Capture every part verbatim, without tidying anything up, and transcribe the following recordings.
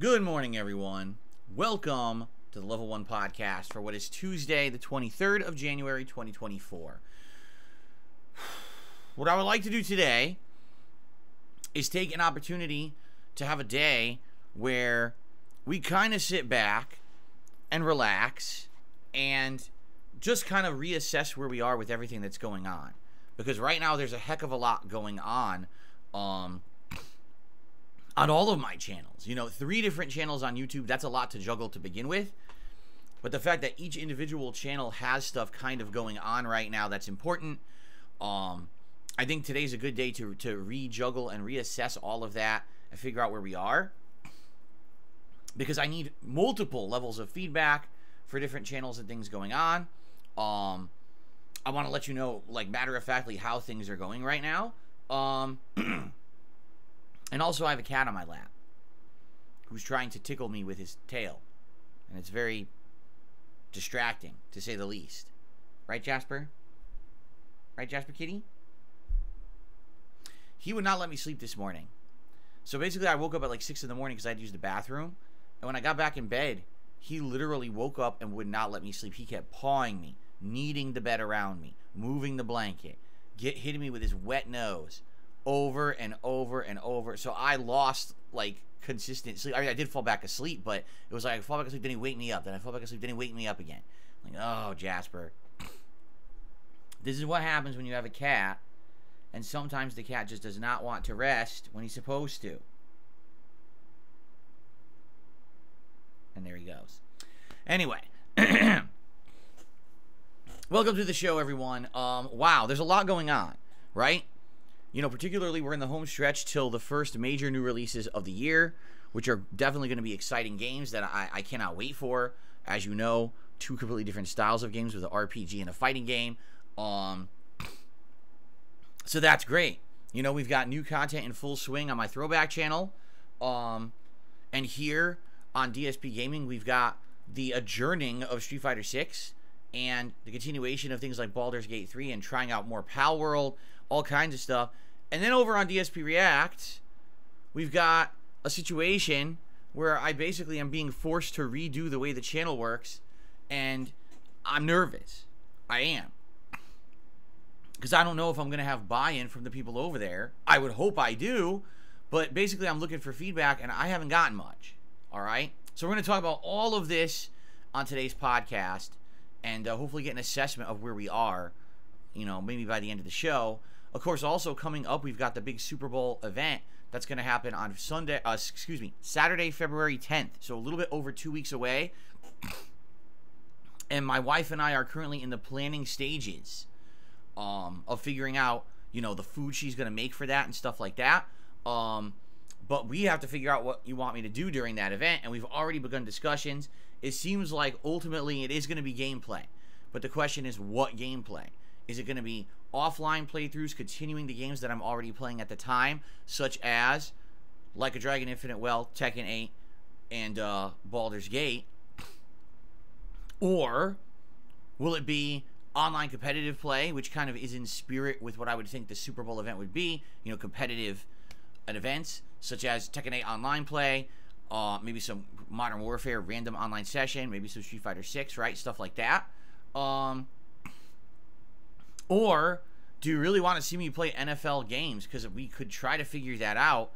Good morning, everyone. Welcome to the Level One Podcast for what is Tuesday, the twenty-third of January, twenty twenty-four. What I would like to do today is take an opportunity to have a day where we kind of sit back and relax and just kind of reassess where we are with everything that's going on. Because right now, there's a heck of a lot going on. Um... on all of my channels. You know, three different channels on YouTube, that's a lot to juggle to begin with. But the fact that each individual channel has stuff kind of going on right now that's important, um, I think today's a good day to, to re-juggle and reassess all of that and figure out where we are. Because I need multiple levels of feedback for different channels and things going on. Um, I want to let you know, like, matter-of-factly how things are going right now. Um... And also, I have a cat on my lap who's trying to tickle me with his tail. And it's very distracting, to say the least. Right, Jasper? Right, Jasper Kitty? He would not let me sleep this morning. So basically, I woke up at like six in the morning because I had to use the bathroom. And when I got back in bed, he literally woke up and would not let me sleep. He kept pawing me, kneading the bed around me, moving the blanket, get, hitting me with his wet nose. Over and over and over. So I lost, like, consistent sleep. I mean, I did fall back asleep, but it was like I fall back asleep, then he wake me up. Then I fall back asleep, then he wake me up again. Like, oh, Jasper. This is what happens when you have a cat, and sometimes the cat just does not want to rest when he's supposed to. And there he goes. Anyway. Welcome to the show, everyone. Um, wow, there's a lot going on, right? You know, particularly we're in the home stretch till the first major new releases of the year, which are definitely going to be exciting games that I, I cannot wait for. As you know, two completely different styles of games with an R P G and a fighting game. Um, so that's great. You know, we've got new content in full swing on my Throwback channel. Um, and here on D S P Gaming, we've got the adjourning of Street Fighter six and the continuation of things like Baldur's Gate three and trying out more Palworld. All kinds of stuff. And then over on D S P React, we've got a situation where I basically am being forced to redo the way the channel works, and I'm nervous. I am. Because I don't know if I'm going to have buy-in from the people over there. I would hope I do, but basically I'm looking for feedback, and I haven't gotten much. All right? So we're going to talk about all of this on today's podcast, and uh, hopefully get an assessment of where we are, you know, maybe by the end of the show. Of course, also coming up, we've got the big Super Bowl event that's going to happen on Sunday, uh, excuse me, Saturday, February tenth. So a little bit over two weeks away. And my wife and I are currently in the planning stages um, of figuring out, you know, the food she's going to make for that and stuff like that. Um, but we have to figure out what you want me to do during that event. And we've already begun discussions. It seems like ultimately it is going to be gameplay. But the question is, what gameplay? Is it going to be offline playthroughs, continuing the games that I'm already playing at the time, such as Like a Dragon Infinite Wealth, Tekken eight, and uh, Baldur's Gate? Or will it be online competitive play, which kind of is in spirit with what I would think the Super Bowl event would be, you know, competitive at events, such as Tekken eight online play, uh, maybe some Modern Warfare random online session, maybe some Street Fighter six, right? Stuff like that. Um, or do you really want to see me play N F L games? Because we could try to figure that out,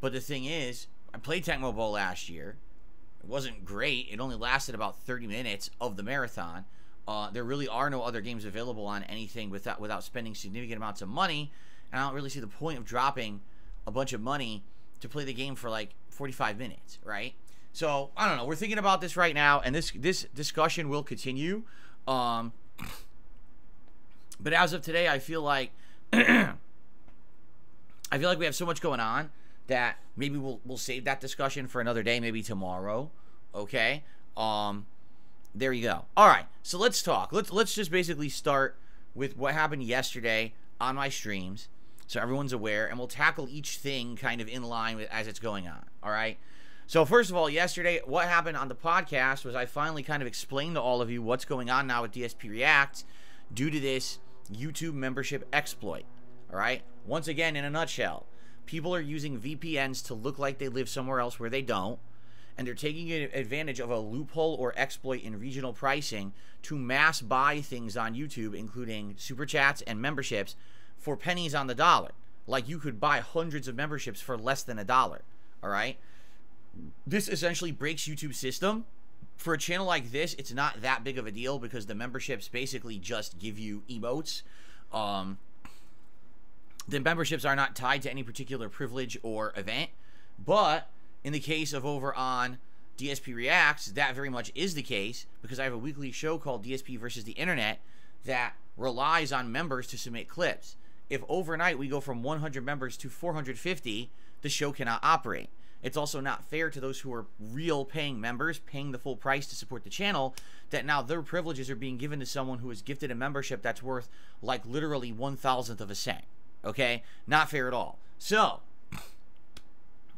but the thing is, I played Tecmo Bowl last year. It wasn't great. It only lasted about thirty minutes of the marathon. Uh, there really are no other games available on anything without without spending significant amounts of money, and I don't really see the point of dropping a bunch of money to play the game for like forty-five minutes, right? So I don't know. We're thinking about this right now, and this this discussion will continue. Um, but as of today, I feel like I feel like we have so much going on that maybe we'll we'll save that discussion for another day, maybe tomorrow. Okay. Um. There you go. All right, so let's talk. Let's let's just basically start with what happened yesterday on my streams, so everyone's aware, and we'll tackle each thing kind of in line with, as it's going on. All right. So first of all, yesterday, what happened on the podcast was I finally kind of explained to all of you what's going on now with D S P React due to this YouTube membership exploit. All right. Once again, in a nutshell, people are using V P Ns to look like they live somewhere else where they don't. And they're taking advantage of a loophole or exploit in regional pricing to mass buy things on YouTube, including super chats and memberships, for pennies on the dollar. Like you could buy hundreds of memberships for less than a dollar. All right. This essentially breaks YouTube's system. For a channel like this, it's not that big of a deal because the memberships basically just give you emotes. Um, the memberships are not tied to any particular privilege or event, but in the case of over on D S P Reacts, that very much is the case because I have a weekly show called D S P versus the Internet that relies on members to submit clips. If overnight we go from one hundred members to four hundred fifty, the show cannot operate. It's also not fair to those who are real paying members, paying the full price to support the channel, that now their privileges are being given to someone who is gifted a membership that's worth like literally one thousandth of a cent. Okay? Not fair at all. So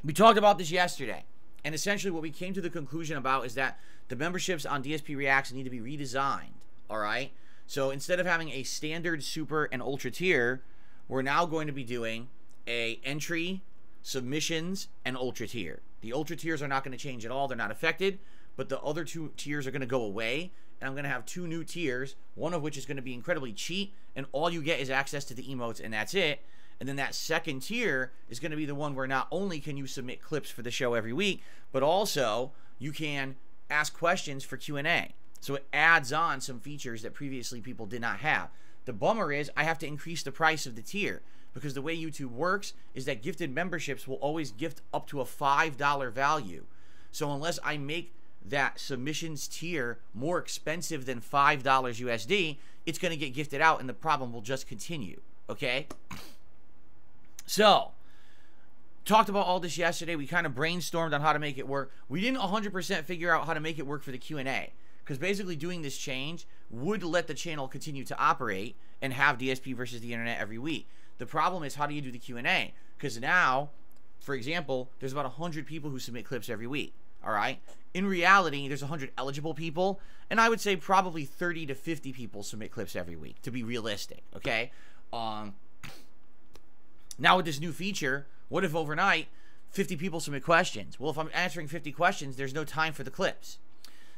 we talked about this yesterday, and essentially what we came to the conclusion about is that the memberships on D S P Reacts need to be redesigned, all right? So instead of having a standard, super, and ultra tier, we're now going to be doing a entry, submissions, and ultra tier. The ultra tiers are not going to change at all. They're not affected, but the other two tiers are going to go away, and I'm going to have two new tiers, one of which is going to be incredibly cheap, and all you get is access to the emotes, and that's it. And then that second tier is going to be the one where not only can you submit clips for the show every week, but also you can ask questions for Q and A. So it adds on some features that previously people did not have. The bummer is I have to increase the price of the tier because the way YouTube works is that gifted memberships will always gift up to a five dollar value. So unless I make that submissions tier more expensive than five dollars U S D, it's going to get gifted out and the problem will just continue. Okay? So, talked about all this yesterday. We kind of brainstormed on how to make it work. We didn't one hundred percent figure out how to make it work for the Q and A because basically doing this change would let the channel continue to operate and have D S P versus the Internet every week. The problem is, how do you do the Q and A? Because now, for example, there's about one hundred people who submit clips every week, all right? In reality, there's one hundred eligible people, and I would say probably thirty to fifty people submit clips every week, to be realistic, okay? Um... Now with this new feature, what if overnight fifty people submit questions? Well, if I'm answering fifty questions, there's no time for the clips.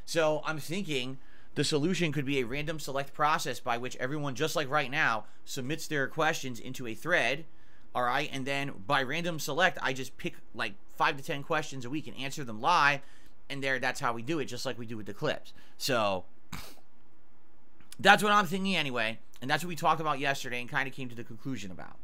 So I'm thinking the solution could be a random select process by which everyone, just like right now, submits their questions into a thread, all right? And then by random select, I just pick like five to ten questions a week and answer them live, and there, that's how we do it, just like we do with the clips. So that's what I'm thinking anyway, and that's what we talked about yesterday and kind of came to the conclusion about.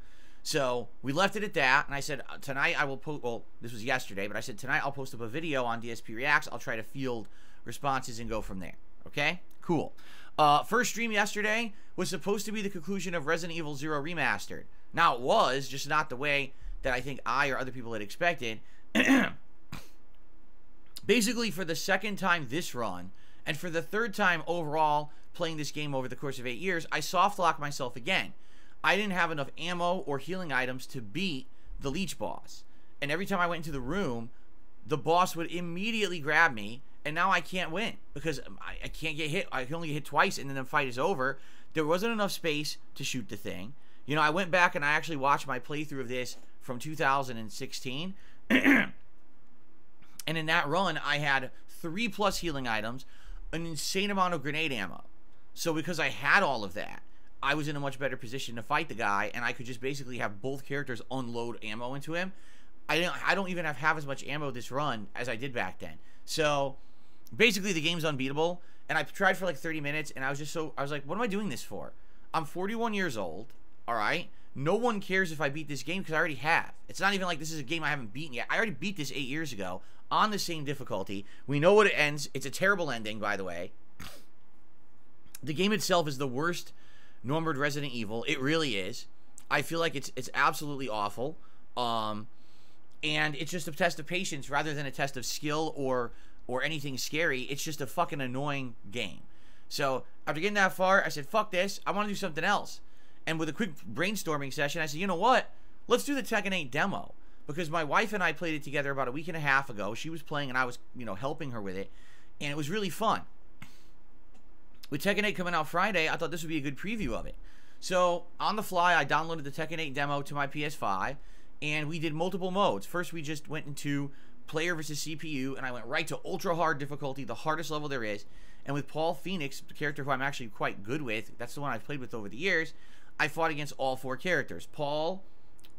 So we left it at that, and I said, tonight I will post, well, this was yesterday, but I said, tonight I'll post up a video on D S P Reacts. I'll try to field responses and go from there. Okay? Cool. Uh, first stream yesterday was supposed to be the conclusion of Resident Evil Zero Remastered. Now, it was, just not the way that I think I or other people had expected. Basically, for the second time this run, and for the third time overall playing this game over the course of eight years, I soft-locked myself again. I didn't have enough ammo or healing items to beat the Leech boss. And every time I went into the room, the boss would immediately grab me, and now I can't win because I, I can't get hit. I can only get hit twice, and then the fight is over. There wasn't enough space to shoot the thing. You know, I went back and I actually watched my playthrough of this from two thousand sixteen. And in that run, I had three plus healing items, an insane amount of grenade ammo. So because I had all of that, I was in a much better position to fight the guy, and I could just basically have both characters unload ammo into him. I don't, I don't even have half as much ammo this run as I did back then. So basically the game's unbeatable, and I tried for like thirty minutes, and I was just so, I was like, what am I doing this for? I'm forty-one years old, all right? No one cares if I beat this game because I already have. It's not even like this is a game I haven't beaten yet. I already beat this eight years ago on the same difficulty. We know what it ends. It's a terrible ending, by the way. The game itself is the worst numbered Resident Evil. It really is. I feel like it's it's absolutely awful. Um, and it's just a test of patience rather than a test of skill or or anything scary. It's just a fucking annoying game. So after getting that far, I said, fuck this. I want to do something else. And with a quick brainstorming session, I said, you know what? Let's do the Tekken eight demo. Because my wife and I played it together about a week and a half ago. She was playing and I was, you know, helping her with it. And it was really fun. With Tekken eight coming out Friday, I thought this would be a good preview of it. So, on the fly, I downloaded the Tekken eight demo to my P S five. And we did multiple modes. First, we just went into player versus C P U. And I went right to ultra hard difficulty, the hardest level there is. And with Paul Phoenix, the character who I'm actually quite good with, that's the one I've played with over the years, I fought against all four characters. Paul,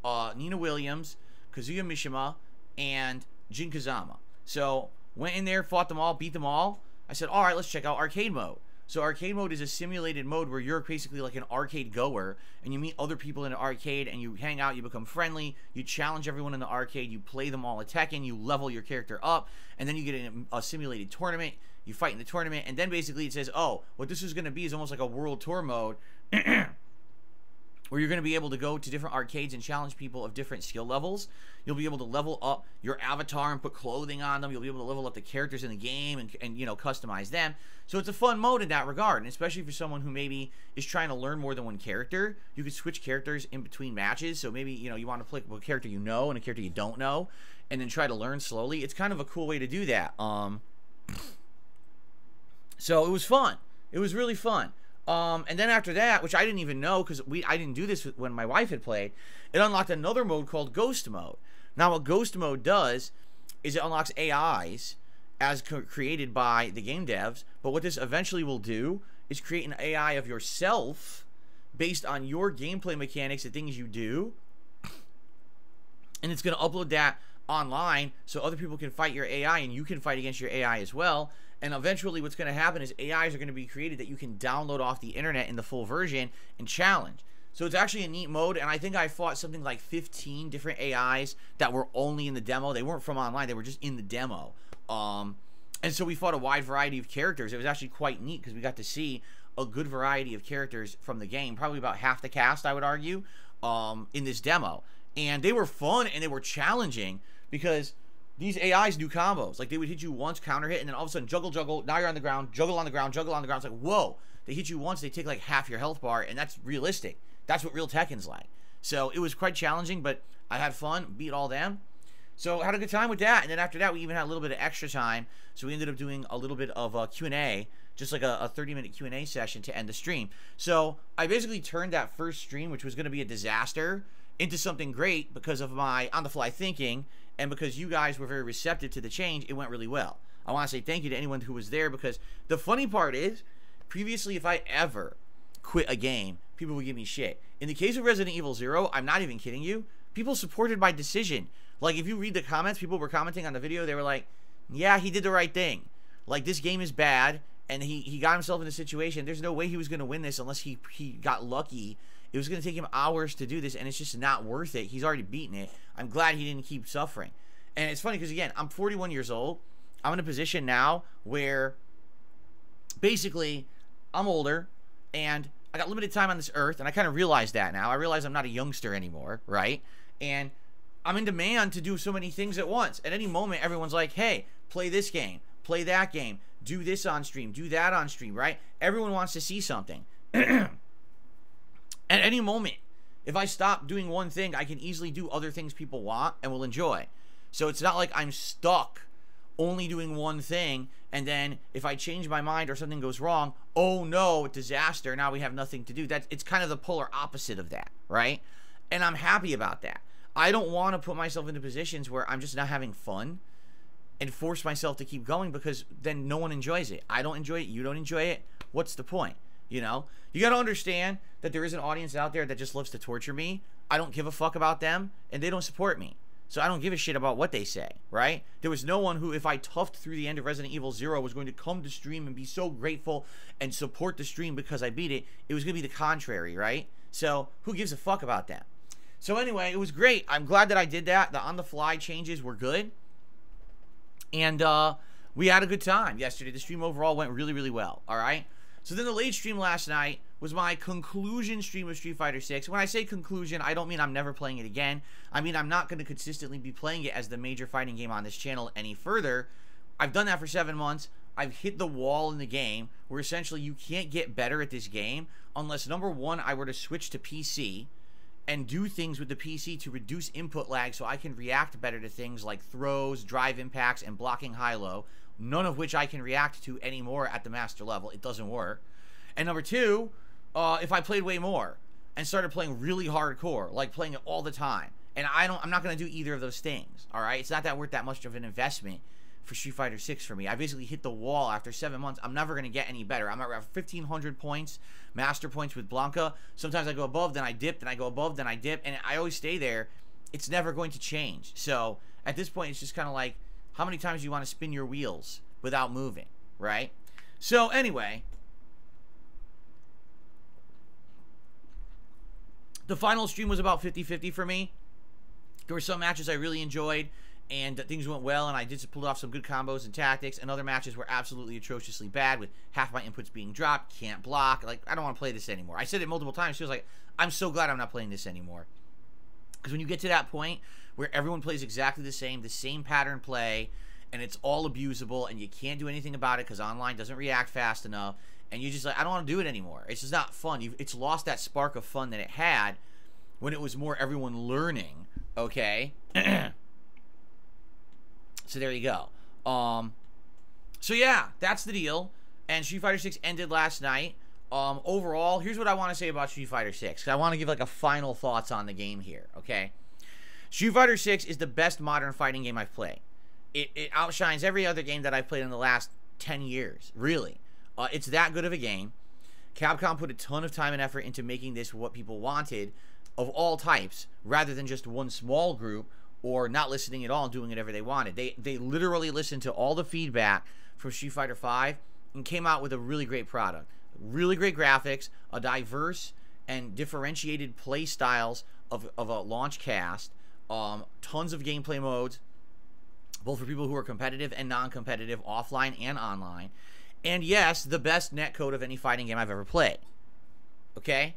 uh, Nina Williams, Kazuya Mishima, and Jin Kazama. So, went in there, fought them all, beat them all. I said, alright, let's check out arcade mode. So arcade mode is a simulated mode where you're basically like an arcade goer, and you meet other people in an arcade, and you hang out, you become friendly, you challenge everyone in the arcade, you play them all a Tekken, you level your character up, and then you get in a simulated tournament, you fight in the tournament, and then basically it says, oh, what this is going to be is almost like a world tour mode, where you're going to be able to go to different arcades and challenge people of different skill levels. You'll be able to level up your avatar and put clothing on them. You'll be able to level up the characters in the game and, and you know, customize them. So it's a fun mode in that regard, and especially for someone who maybe is trying to learn more than one character. You could switch characters in between matches, so maybe, you know, you want to play a character you know and a character you don't know, and then try to learn slowly. It's kind of a cool way to do that. Um, so it was fun. It was really fun. Um, and then after that, which I didn't even know because we I didn't do this when my wife had played, it unlocked another mode called Ghost Mode. Now what Ghost Mode does is it unlocks A Is as created by the game devs, but what this eventually will do is create an A I of yourself based on your gameplay mechanics, the things you do, and it's going to upload that online so other people can fight your A I and you can fight against your A I as well. And eventually what's going to happen is A Is are going to be created that you can download off the internet in the full version and challenge. So it's actually a neat mode, and I think I fought something like fifteen different A Is that were only in the demo. They weren't from online, they were just in the demo. Um, and so we fought a wide variety of characters. It was actually quite neat because we got to see a good variety of characters from the game, probably about half the cast, I would argue, um, in this demo. And they were fun and they were challenging because these A Is do combos. Like, they would hit you once, counter hit, and then all of a sudden, juggle, juggle, now you're on the ground, juggle on the ground, juggle on the ground. It's like, whoa, they hit you once, they take like half your health bar, and that's realistic. That's what real Tekken's like. So it was quite challenging, but I had fun, beat all them. So I had a good time with that, and then after that, we even had a little bit of extra time, so we ended up doing a little bit of a Q and A, just like a thirty-minute Q and A session to end the stream. So I basically turned that first stream, which was going to be a disaster, into something great because of my on-the-fly thinking. And because you guys were very receptive to the change, it went really well. I want to say thank you to anyone who was there, because the funny part is, previously if I ever quit a game, people would give me shit. In the case of Resident Evil Zero, I'm not even kidding you, people supported my decision. Like, if you read the comments, people were commenting on the video, they were like, yeah, he did the right thing. Like, this game is bad, and he, he got himself in a situation, there's no way he was going to win this unless he, he got lucky. It was going to take him hours to do this, and it's just not worth it. He's already beaten it. I'm glad he didn't keep suffering. And it's funny because, again, I'm forty-one years old. I'm in a position now where basically I'm older, and I got limited time on this earth, and I kind of realize that now. I realize I'm not a youngster anymore, right? And I'm in demand to do so many things at once. At any moment, everyone's like, hey, play this game, play that game, do this on stream, do that on stream, right? Everyone wants to see something. At any moment, if I stop doing one thing, I can easily do other things people want and will enjoy. So it's not like I'm stuck only doing one thing, and then if I change my mind or something goes wrong, oh no, disaster, now we have nothing to do. That it's kind of the polar opposite of that, right? And I'm happy about that. I don't want to put myself into positions where I'm just not having fun and force myself to keep going, because then no one enjoys it. I don't enjoy it. You don't enjoy it. What's the point? You know, you got to understand that there is an audience out there that just loves to torture me. I don't give a fuck about them, and they don't support me. So I don't give a shit about what they say, right? There was no one who, if I toughed through the end of Resident Evil Zero, was going to come to stream and be so grateful and support the stream because I beat it. It was going to be the contrary, right? So who gives a fuck about that? So anyway, it was great. I'm glad that I did that. The on-the-fly changes were good. And uh, we had a good time yesterday. The stream overall went really, really well, all right? So then the late stream last night was my conclusion stream of Street Fighter six. When I say conclusion, I don't mean I'm never playing it again. I mean I'm not going to consistently be playing it as the major fighting game on this channel any further. I've done that for seven months. I've hit the wall in the game where essentially you can't get better at this game unless, number one, I were to switch to P C and do things with the P C to reduce input lag so I can react better to things like throws, drive impacts, and blocking high-low, none of which I can react to anymore at the master level. It doesn't work. And number two, uh, if I played way more and started playing really hardcore, like playing it all the time, and I don't, I'm not going to do either of those things, all right? It's not that worth that much of an investment for Street Fighter six for me. I basically hit the wall after seven months. I'm never going to get any better. I'm at around fifteen hundred points, master points with Blanca. Sometimes I go above, then I dip, then I go above, then I dip, and I always stay there. It's never going to change. So at this point, it's just kind of like, how many times do you want to spin your wheels without moving, right? So anyway, the final stream was about fifty fifty for me. There were some matches I really enjoyed, and things went well, and I did pull off some good combos and tactics, and other matches were absolutely atrociously bad, with half my inputs being dropped, can't block, like, I don't want to play this anymore. I said it multiple times. She was like, I'm so glad I'm not playing this anymore. Because when you get to that point where everyone plays exactly the same, the same pattern play, and it's all abusable, and you can't do anything about it because online doesn't react fast enough, and you're just like, I don't want to do it anymore. It's just not fun. You've, it's lost that spark of fun that it had when it was more everyone learning, okay? So there you go. Um, so yeah, that's the deal. And Street Fighter six ended last night. Um, overall, here's what I want to say about Street Fighter six, because I want to give like a final thoughts on the game here, okay? Street Fighter six is the best modern fighting game I've played. It, it outshines every other game that I've played in the last ten years, really. Uh, it's that good of a game. Capcom put a ton of time and effort into making this what people wanted of all types, rather than just one small group or not listening at all and doing whatever they wanted. They they literally listened to all the feedback from Street Fighter five and came out with a really great product. Really great graphics, a diverse and differentiated play styles of, of a launch cast, um, tons of gameplay modes, both for people who are competitive and non-competitive, offline and online. And yes, the best netcode of any fighting game I've ever played. Okay?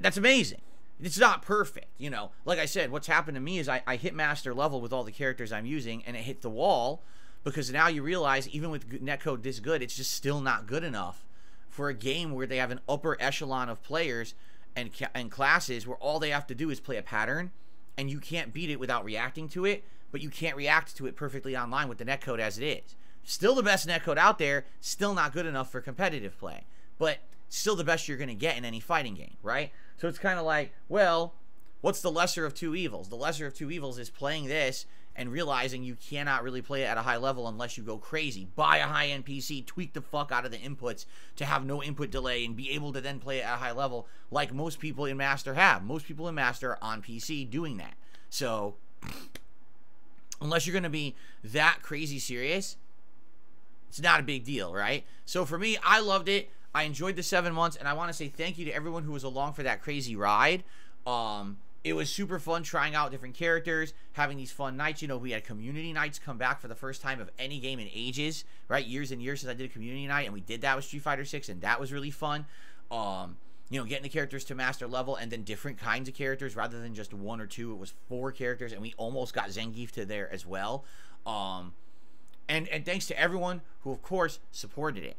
That's amazing. It's not perfect, you know. Like I said, what's happened to me is I, I hit master level with all the characters I'm using, and it hit the wall, because now you realize, even with netcode this good, it's just still not good enough for a game where they have an upper echelon of players and, and classes where all they have to do is play a pattern, and you can't beat it without reacting to it, but you can't react to it perfectly online with the netcode as it is. Still the best netcode out there, still not good enough for competitive play, but still the best you're going to get in any fighting game, right? So it's kind of like, well, what's the lesser of two evils? The lesser of two evils is playing this and realizing you cannot really play it at a high level unless you go crazy. Buy a high-end P C, tweak the fuck out of the inputs to have no input delay and be able to then play it at a high level like most people in Master have. Most people in Master are on P C doing that. So unless you're going to be that crazy serious, it's not a big deal, right? So for me, I loved it. I enjoyed the seven months, and I want to say thank you to everyone who was along for that crazy ride. Um, it was super fun trying out different characters, having these fun nights. You know, we had community nights come back for the first time of any game in ages, right? Years and years since I did a community night, and we did that with Street Fighter six, and that was really fun. Um, you know, getting the characters to master level, and then different kinds of characters rather than just one or two. It was four characters, and we almost got Zangief to there as well. Um, and, and thanks to everyone who, of course, supported it.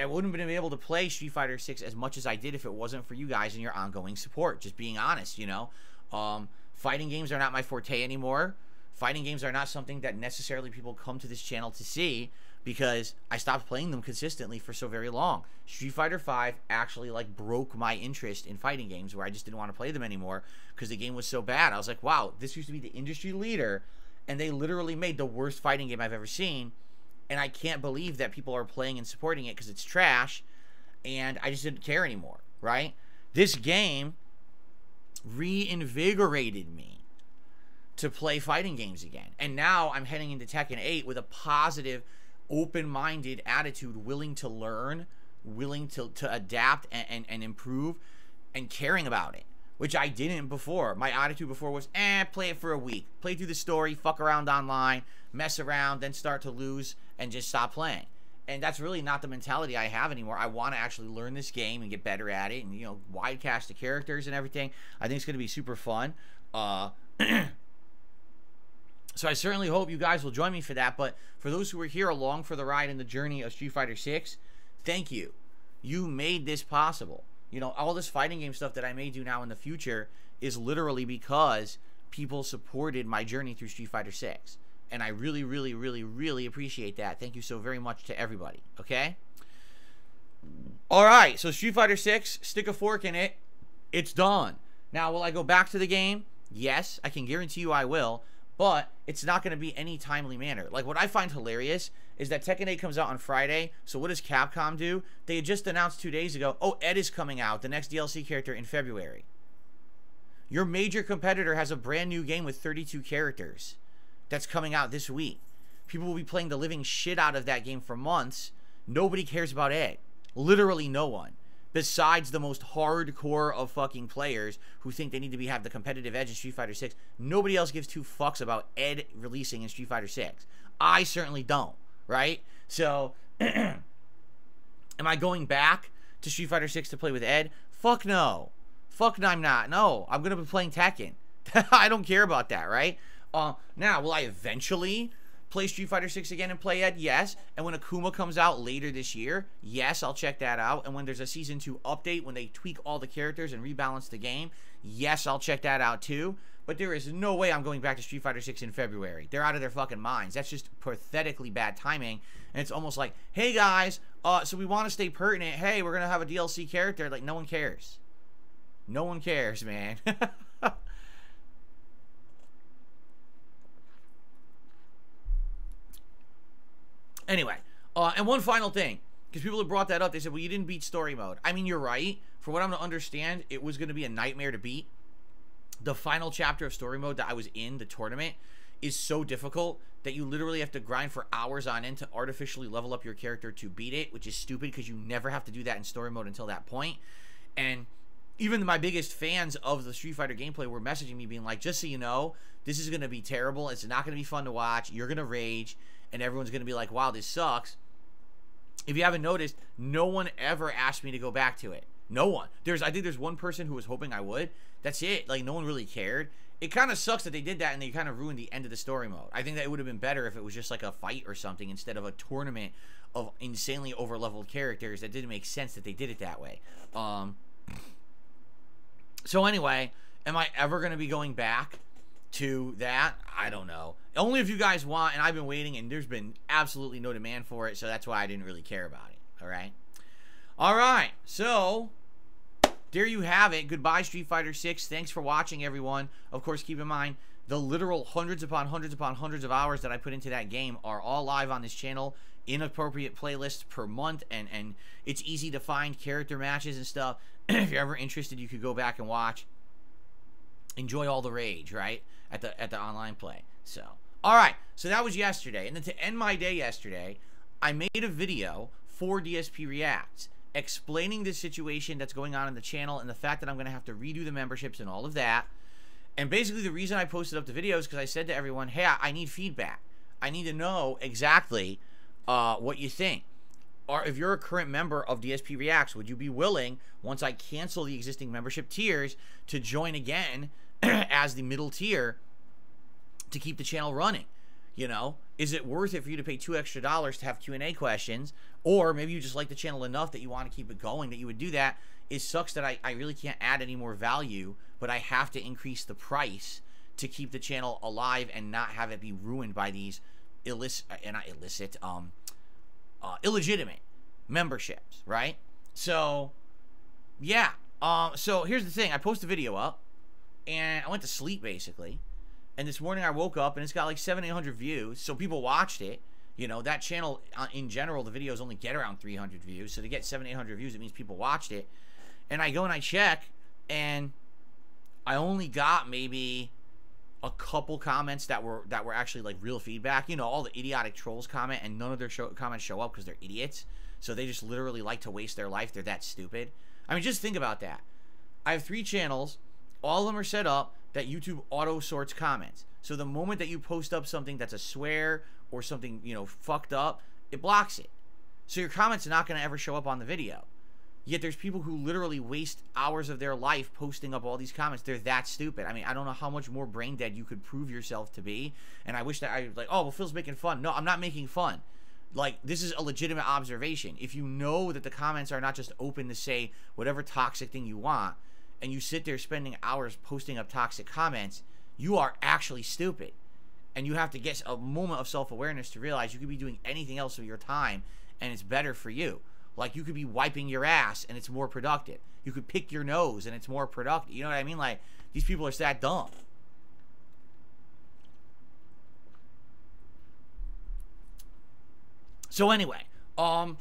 I wouldn't have been able to play Street Fighter six as much as I did if it wasn't for you guys and your ongoing support. Just being honest, you know. Um, fighting games are not my forte anymore. Fighting games are not something that necessarily people come to this channel to see, because I stopped playing them consistently for so very long. Street Fighter five actually like broke my interest in fighting games, where I just didn't want to play them anymore because the game was so bad. I was like, wow, this used to be the industry leader, and they literally made the worst fighting game I've ever seen, and I can't believe that people are playing and supporting it because it's trash, and I just didn't care anymore, right? This game reinvigorated me to play fighting games again. And now I'm heading into Tekken eight with a positive, open-minded attitude, willing to learn, willing to, to adapt and, and, and improve, and caring about it, which I didn't before. My attitude before was, eh, play it for a week. Play through the story, fuck around online, mess around, then start to lose, and just stop playing. And that's really not the mentality I have anymore. I want to actually learn this game and get better at it, and, you know, wide cast the characters and everything. I think it's going to be super fun. Uh... So I certainly hope you guys will join me for that. But for those who are here along for the ride and the journey of Street Fighter six, thank you. You made this possible. You know, all this fighting game stuff that I may do now in the future is literally because people supported my journey through Street Fighter six. And I really, really, really, really appreciate that. Thank you so very much to everybody, okay? All right, so Street Fighter six, stick a fork in it. It's done. Now, will I go back to the game? Yes, I can guarantee you I will. But it's not going to be any timely manner. Like, what I find hilarious is that Tekken eight comes out on Friday. So what does Capcom do? They had just announced two days ago, oh, Ed is coming out, the next D L C character, in February. Your major competitor has a brand new game with thirty-two characters that's coming out this week. People will be playing the living shit out of that game for months. Nobody cares about Ed. Literally no one. Besides the most hardcore of fucking players who think they need to be have the competitive edge in Street Fighter six, nobody else gives two fucks about Ed releasing in Street Fighter six. I certainly don't, right? So, am I going back to Street Fighter six to play with Ed? Fuck no. Fuck no, I'm not. No, I'm going to be playing Tekken. I don't care about that, right? Uh, now, will I eventually play Street Fighter six again and play Ed? Yes. And when Akuma comes out later this year, yes, I'll check that out. And when there's a Season two update, when they tweak all the characters and rebalance the game, yes, I'll check that out too. But there is no way I'm going back to Street Fighter six in February. They're out of their fucking minds. That's just pathetically bad timing. And it's almost like, hey guys, uh, so we want to stay pertinent. Hey, we're going to have a D L C character. Like, no one cares. No one cares, man. Anyway, uh, and one final thing, because people have brought that up. They said, well, you didn't beat story mode. I mean, you're right. For what I'm going to understand, it was going to be a nightmare to beat. The final chapter of story mode that I was in, the tournament, is so difficult that you literally have to grind for hours on end to artificially level up your character to beat it, which is stupid because you never have to do that in story mode until that point. And even my biggest fans of the Street Fighter gameplay were messaging me being like, just so you know, this is going to be terrible. It's not going to be fun to watch. You're going to rage. And everyone's going to be like, wow, this sucks. If you haven't noticed, no one ever asked me to go back to it. No one. There's, I think there's one person who was hoping I would. That's it. Like, no one really cared. It kind of sucks that they did that and they kind of ruined the end of the story mode. I think that it would have been better if it was just like a fight or something instead of a tournament of insanely over-leveled characters. That didn't make sense that they did it that way. Um, so anyway, am I ever going to be going back to that? I don't know. Only if you guys want, and I've been waiting, and there's been absolutely no demand for it, so that's why I didn't really care about it. Alright? Alright, so there you have it. Goodbye, Street Fighter six. Thanks for watching, everyone. Of course, keep in mind, the literal hundreds upon hundreds upon hundreds of hours that I put into that game are all live on this channel, in appropriate playlists per month, and, and it's easy to find character matches and stuff. If you're ever interested, you could go back and watch. Enjoy all the rage, right? At the at the online play. So, all right. So that was yesterday, and then to end my day yesterday, I made a video for D S P React explaining the situation that's going on in the channel and the fact that I'm going to have to redo the memberships and all of that. And basically, the reason I posted up the video is because I said to everyone, "Hey, I need feedback. I need to know exactly uh, what you think. Or if you're a current member of D S P Reacts, would you be willing, once I cancel the existing membership tiers, to join again as the middle tier to keep the channel running? You know, is it worth it for you to pay two extra dollars to have Q and A questions? Or maybe you just like the channel enough that you want to keep it going, that you would do that. It sucks that I, I really can't add any more value, but I have to increase the price to keep the channel alive and not have it be ruined by these illicit, and not illicit, um, uh, illegitimate memberships, right? So, yeah. Um, so here's the thing. I post a video up, and I went to sleep basically, and this morning I woke up and it's got like seven, eight hundred views. So people watched it. You know, that channel uh, in general, the videos only get around three hundred views. So to get seven, eight hundred views, it means people watched it. And I go and I check, and I only got maybe a couple comments that were that were actually like real feedback. You know, all the idiotic trolls comment, and none of their show, comments show up because they're idiots. So they just literally like to waste their life. They're that stupid. I mean, just think about that. I have three channels. All of them are set up that YouTube auto sorts comments. So the moment that you post up something that's a swear or something, you know, fucked up, it blocks it. So your comments are not going to ever show up on the video. Yet there's people who literally waste hours of their life posting up all these comments. They're that stupid. I mean, I don't know how much more brain dead you could prove yourself to be. And I wish that I was like, oh, well, Phil's making fun. No, I'm not making fun. Like, this is a legitimate observation. If you know that the comments are not just open to say whatever toxic thing you want, and you sit there spending hours posting up toxic comments, you are actually stupid. And you have to get a moment of self-awareness to realize you could be doing anything else with your time, and it's better for you. Like, you could be wiping your ass, and it's more productive. You could pick your nose, and it's more productive. You know what I mean? Like, these people are that dumb. So anyway, um,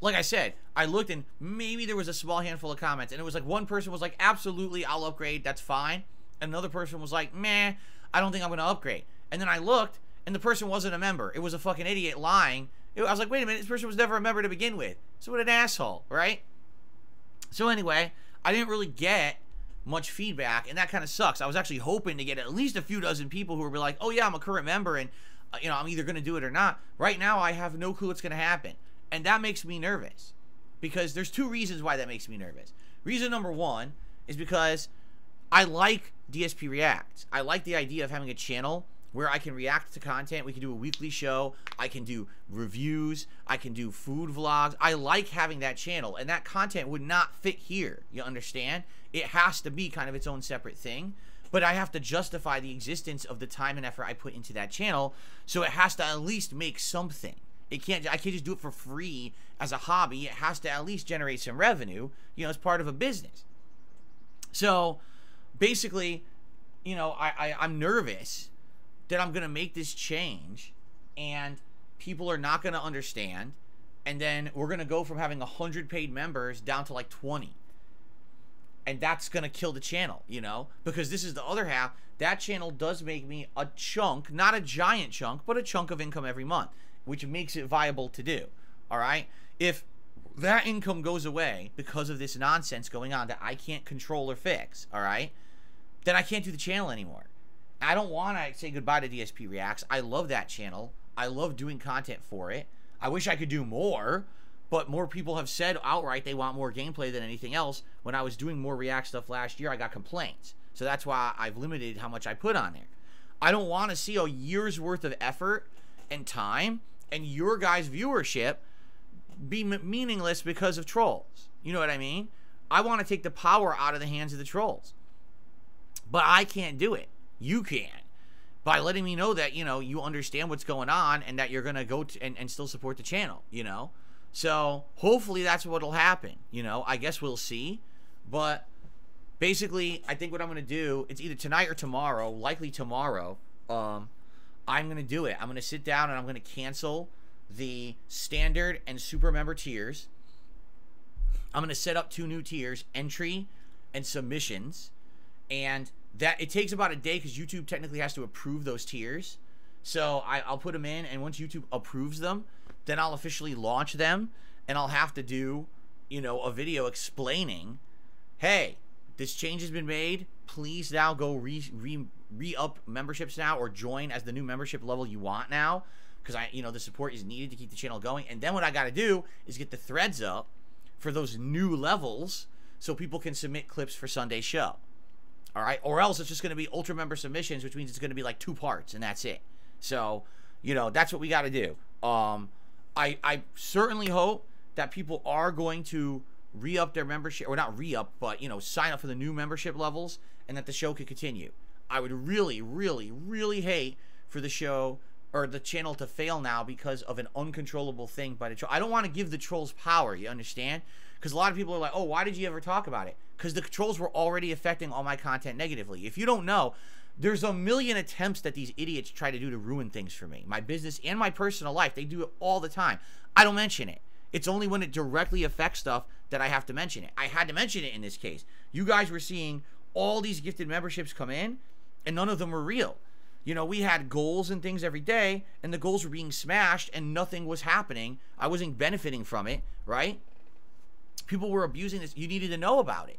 like I said, I looked, and maybe there was a small handful of comments. And it was like, one person was like, absolutely, I'll upgrade. That's fine. And another person was like, meh, I don't think I'm going to upgrade. And then I looked, and the person wasn't a member. It was a fucking idiot lying. I was like, wait a minute, this person was never a member to begin with. So what an asshole, right? So anyway, I didn't really get much feedback, and that kind of sucks. I was actually hoping to get at least a few dozen people who would be like, oh yeah, I'm a current member, and uh, you know, I'm either going to do it or not. Right now, I have no clue what's going to happen. And that makes me nervous, because there's two reasons why that makes me nervous. Reason number one is because I like D S P React. I like the idea of having a channel where I can react to content. We can do a weekly show. I can do reviews. I can do food vlogs. I like having that channel, and that content would not fit here. You understand? It has to be kind of its own separate thing, but I have to justify the existence of the time and effort I put into that channel, so it has to at least make something. It can't, I can't just do it for free as a hobby. It has to at least generate some revenue, you know, as part of a business. So basically, you know, I, I, I'm nervous that I'm going to make this change and people are not going to understand, and then we're going to go from having one hundred paid members down to like twenty. And that's going to kill the channel, you know, because this is the other half. That channel does make me a chunk, not a giant chunk, but a chunk of income every month, which makes it viable to do, all right? If that income goes away because of this nonsense going on that I can't control or fix, all right, then I can't do the channel anymore. I don't want to say goodbye to D S P Reacts. I love that channel. I love doing content for it. I wish I could do more, but more people have said outright they want more gameplay than anything else. When I was doing more React stuff last year, I got complaints. So that's why I've limited how much I put on there. I don't want to see a year's worth of effort and time and your guys' viewership be meaningless because of trolls. You know what I mean? I want to take the power out of the hands of the trolls. But I can't do it. You can, by letting me know that, you know, you understand what's going on and that you're going to go to and, and still support the channel, you know? So hopefully that's what'll happen, you know? I guess we'll see. But basically, I think what I'm going to do, it's either tonight or tomorrow, likely tomorrow, um, I'm going to do it. I'm going to sit down and I'm going to cancel the standard and super member tiers. I'm going to set up two new tiers, entry and submissions, and that it takes about a day because YouTube technically has to approve those tiers. So I, I'll put them in, and once YouTube approves them, then I'll officially launch them, and I'll have to do, you know, a video explaining, hey, this change has been made. Please now go re, re, re-up memberships now, or join as the new membership level you want now, because I, you know, the support is needed to keep the channel going. And then what I got to do is get the threads up for those new levels so people can submit clips for Sunday's show. All right, or else it's just going to be ultra member submissions, which means it's going to be like two parts, and that's it. So, you know, that's what we got to do. Um, I, I certainly hope that people are going to re-up their membership, or not re-up, but, you know, sign up for the new membership levels, and that the show could continue. I would really, really, really hate for the show or the channel to fail now because of an uncontrollable thing by the troll. I don't want to give the trolls power, you understand? Because a lot of people are like, oh, why did you ever talk about it? Because the trolls were already affecting all my content negatively. If you don't know, there's a million attempts that these idiots try to do to ruin things for me. My business and my personal life, they do it all the time. I don't mention it. It's only when it directly affects stuff that I have to mention it. I had to mention it in this case. You guys were seeing all these gifted memberships come in, and none of them were real. You know, we had goals and things every day, and the goals were being smashed, and nothing was happening. I wasn't benefiting from it, right? People were abusing this. You needed to know about it.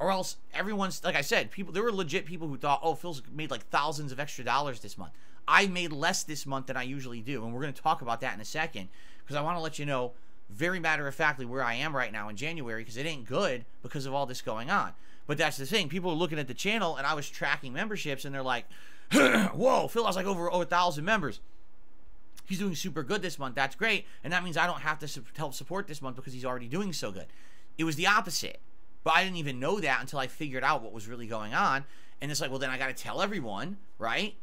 Or else everyone's, like I said, people. There were legit people who thought, oh, Phil's made like thousands of extra dollars this month. I made less this month than I usually do, and we're going to talk about that in a second, because I want to let you know very matter-of-factly where I am right now in January, because it ain't good because of all this going on. But that's the thing. People are looking at the channel, and I was tracking memberships, and they're like, whoa, Phil has like over oh, one thousand members. He's doing super good this month. That's great. And that means I don't have to su- help support this month because he's already doing so good. It was the opposite. But I didn't even know that until I figured out what was really going on. And it's like, well, then I got to tell everyone, right?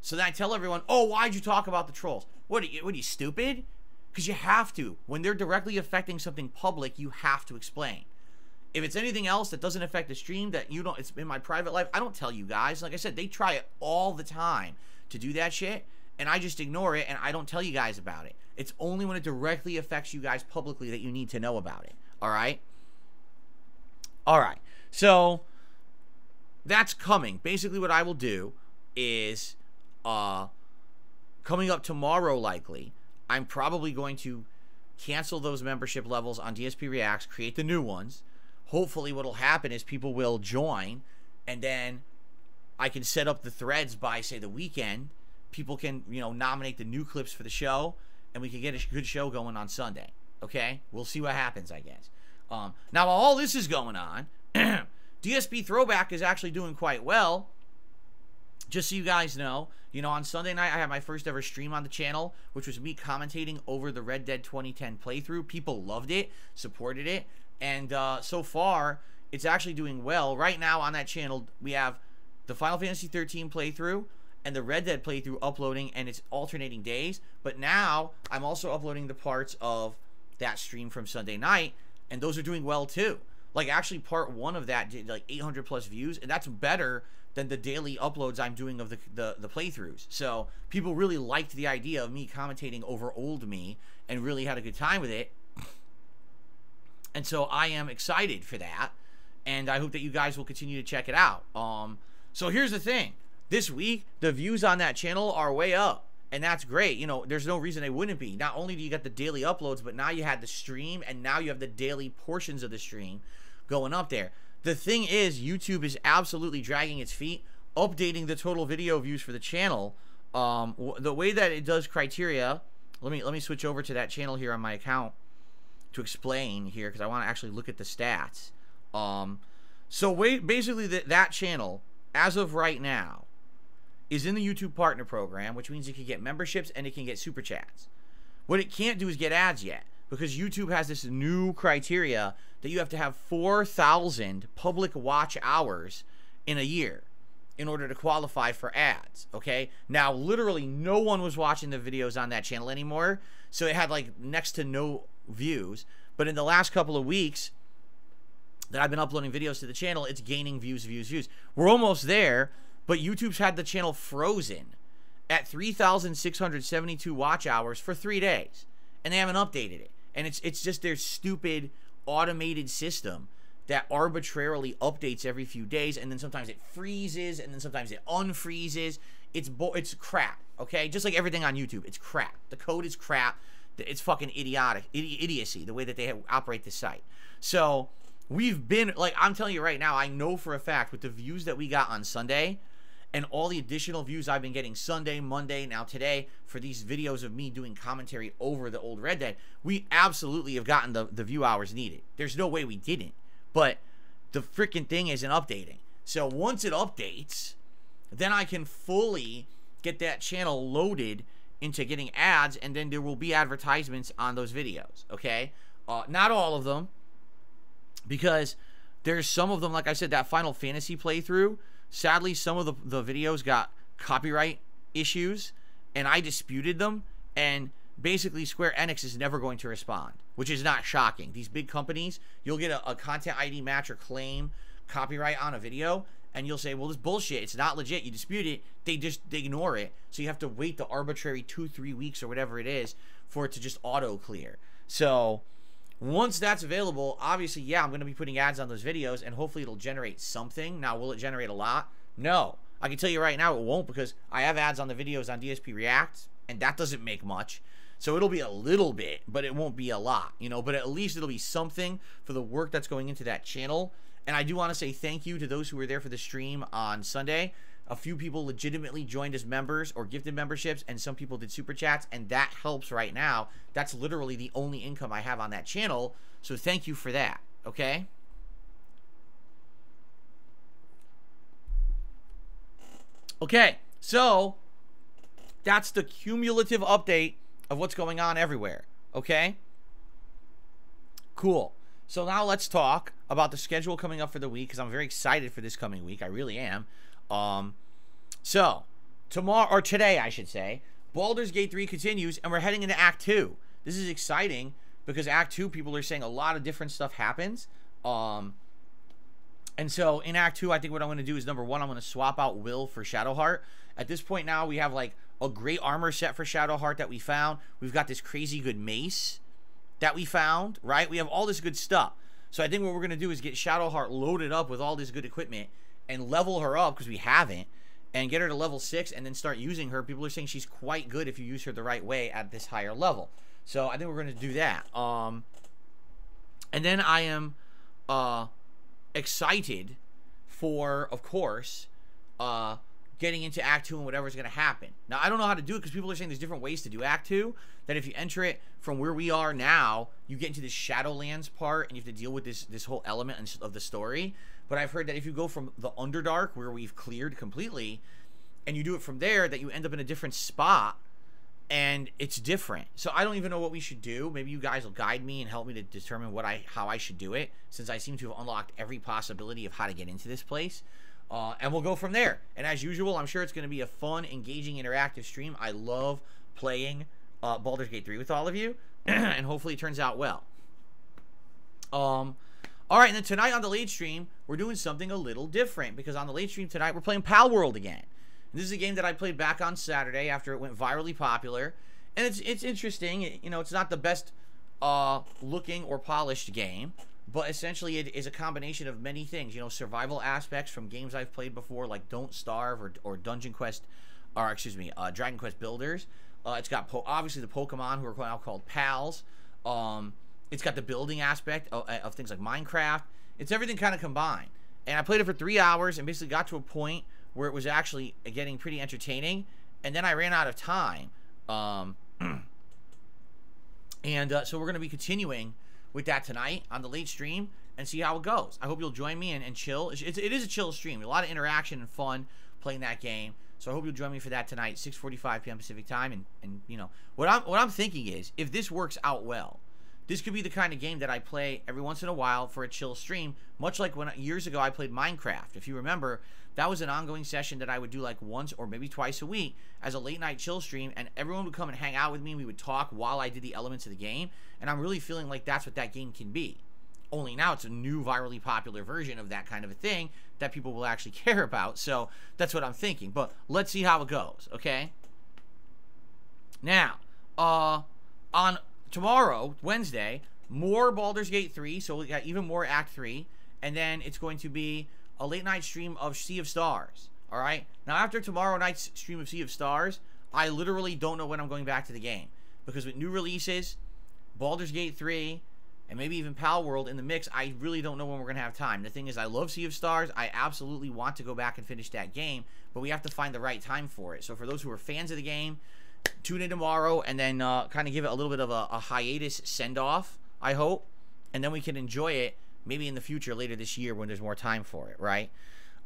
So then I tell everyone, oh, why'd you talk about the trolls? What are you, what are you stupid? Because you have to. When they're directly affecting something public, you have to explain. If it's anything else that doesn't affect the stream, that you don't, it's in my private life, I don't tell you guys. Like I said, they try it all the time to do that shit, and I just ignore it, and I don't tell you guys about it. It's only when it directly affects you guys publicly that you need to know about it. All right? All right, so that's coming. Basically what I will do is uh, coming up tomorrow likely, I'm probably going to cancel those membership levels on D S P Reacts, create the new ones. Hopefully what will happen is people will join, and then I can set up the threads by, say, the weekend. People can, you know, nominate the new clips for the show, and we can get a good show going on Sunday, okay? We'll see what happens, I guess. Um, now, while all this is going on, D S P Throwback is actually doing quite well. Just so you guys know, you know, on Sunday night, I had my first ever stream on the channel, which was me commentating over the Red Dead twenty ten playthrough. People loved it, supported it, and uh, so far, it's actually doing well. Right now on that channel, we have the Final Fantasy thirteen playthrough and the Red Dead playthrough uploading, and it's alternating days. But now, I'm also uploading the parts of that stream from Sunday night, and those are doing well too. Like actually part one of that did like eight hundred plus views, and that's better than the daily uploads I'm doing of the, the, the playthroughs. So people really liked the idea of me commentating over old me and really had a good time with it. And so I am excited for that, and I hope that you guys will continue to check it out. Um, so here's the thing. This week, the views on that channel are way up. And that's great. You know, there's no reason they wouldn't be. Not only do you get the daily uploads, but now you had the stream, and now you have the daily portions of the stream going up there. The thing is, YouTube is absolutely dragging its feet, updating the total video views for the channel. Um, the way that it does criteria, let me let me switch over to that channel here on my account to explain here, because I want to actually look at the stats. Um, so wait, basically that that channel, as of right now, is in the YouTube Partner Program, which means it can get memberships and it can get Super Chats. What it can't do is get ads yet, because YouTube has this new criteria that you have to have four thousand public watch hours in a year in order to qualify for ads, okay? Now, literally no one was watching the videos on that channel anymore, so it had like next to no views. But in the last couple of weeks that I've been uploading videos to the channel, it's gaining views, views, views. We're almost there. But YouTube's had the channel frozen at three thousand six hundred seventy-two watch hours for three days. And they haven't updated it. And it's it's just their stupid automated system that arbitrarily updates every few days. And then sometimes it freezes. And then sometimes it unfreezes. It's, bo it's crap, okay? Just like everything on YouTube, it's crap. The code is crap. It's fucking idiotic, idi idiocy, the way that they have, operate the site. So we've been, like, I'm telling you right now, I know for a fact with the views that we got on Sunday, and all the additional views I've been getting Sunday, Monday, now today, for these videos of me doing commentary over the old Red Dead, we absolutely have gotten the, the view hours needed. There's no way we didn't. But the freaking thing isn't updating. So once it updates, then I can fully get that channel loaded into getting ads, and then there will be advertisements on those videos, okay? Uh, not all of them, because there's some of them, like I said, that Final Fantasy playthrough, Sadly, some of the, the videos got copyright issues, and I disputed them, and basically Square Enix is never going to respond, which is not shocking. These big companies, you'll get a, a content I D match or claim copyright on a video, and you'll say, well, this bullshit, it's not legit, you dispute it, they just they ignore it, so you have to wait the arbitrary two, three weeks or whatever it is for it to just auto-clear. So once that's available, obviously, yeah, I'm going to be putting ads on those videos, and hopefully it'll generate something. Now, will it generate a lot? No. I can tell you right now it won't, because I have ads on the videos on D S P React, and that doesn't make much. So it'll be a little bit, but it won't be a lot, you know, but at least it'll be something for the work that's going into that channel. And I do want to say thank you to those who were there for the stream on Sunday. A few people legitimately joined as members or gifted memberships, and some people did super chats, and that helps right now. That's literally the only income I have on that channel, so thank you for that, okay? Okay, so that's the cumulative update of what's going on everywhere, okay? Cool. So now let's talk about the schedule coming up for the week, because I'm very excited for this coming week. I really am. Um, so, tomorrow, or today, I should say, Baldur's Gate three continues, and we're heading into Act two. This is exciting, because Act two, people are saying a lot of different stuff happens. Um, and so, in Act two, I think what I'm going to do is, number one, I'm going to swap out Will for Shadowheart. At this point now, we have, like, a great armor set for Shadowheart that we found. We've got this crazy good mace that we found, right? We have all this good stuff. So, I think what we're going to do is get Shadowheart loaded up with all this good equipment, and level her up, because we haven't, and get her to level six, and then start using her. People are saying she's quite good if you use her the right way at this higher level. So I think we're going to do that. Um, and then I am uh, excited for, of course, uh, getting into Act two and whatever's going to happen. Now, I don't know how to do it, because people are saying there's different ways to do Act two, that if you enter it from where we are now, you get into this Shadowlands part, and you have to deal with this, this whole element of the story. But I've heard that if you go from the Underdark, where we've cleared completely, and you do it from there, that you end up in a different spot, and it's different. So I don't even know what we should do. Maybe you guys will guide me and help me to determine what I how I should do it, since I seem to have unlocked every possibility of how to get into this place. Uh, and we'll go from there. And as usual, I'm sure it's going to be a fun, engaging, interactive stream. I love playing uh, Baldur's Gate three with all of you, and hopefully it turns out well. Um... All right, and then tonight on the late stream, we're doing something a little different, because on the late stream tonight, we're playing Palworld again. And this is a game that I played back on Saturday after it went virally popular, and it's it's interesting. It, you know, it's not the best uh, looking or polished game, but essentially it is a combination of many things. You know, survival aspects from games I've played before, like Don't Starve or or Dungeon Quest, or excuse me, uh, Dragon Quest Builders. Uh, it's got po obviously the Pokemon, who are now called Pals. Um, It's got the building aspect of, of things like Minecraft. It's everything kind of combined. And I played it for three hours and basically got to a point where it was actually getting pretty entertaining. And then I ran out of time. Um, and uh, so we're going to be continuing with that tonight on the late stream and see how it goes. I hope you'll join me and, and chill. It's, it is a chill stream. A lot of interaction and fun playing that game. So I hope you'll join me for that tonight, six forty-five p m Pacific time. And, and you know, what I'm, what I'm thinking is, if this works out well, this could be the kind of game that I play every once in a while for a chill stream, much like when years ago I played Minecraft. If you remember, that was an ongoing session that I would do like once or maybe twice a week as a late night chill stream, and everyone would come and hang out with me, and we would talk while I did the elements of the game, and I'm really feeling like that's what that game can be. Only now it's a new virally popular version of that kind of a thing that people will actually care about, so that's what I'm thinking. But let's see how it goes, okay? Now, uh, on... tomorrow, Wednesday, more Baldur's Gate three, so we got even more Act three, and then it's going to be a late night stream of Sea of Stars, all right? Now, after tomorrow night's stream of Sea of Stars, I literally don't know when I'm going back to the game, because with new releases, Baldur's Gate three, and maybe even Palworld in the mix, I really don't know when we're going to have time. The thing is, I love Sea of Stars. I absolutely want to go back and finish that game, but we have to find the right time for it. So for those who are fans of the game, tune in tomorrow, and then uh, kind of give it a little bit of a, a hiatus send-off, I hope, and then we can enjoy it maybe in the future later this year when there's more time for it, right?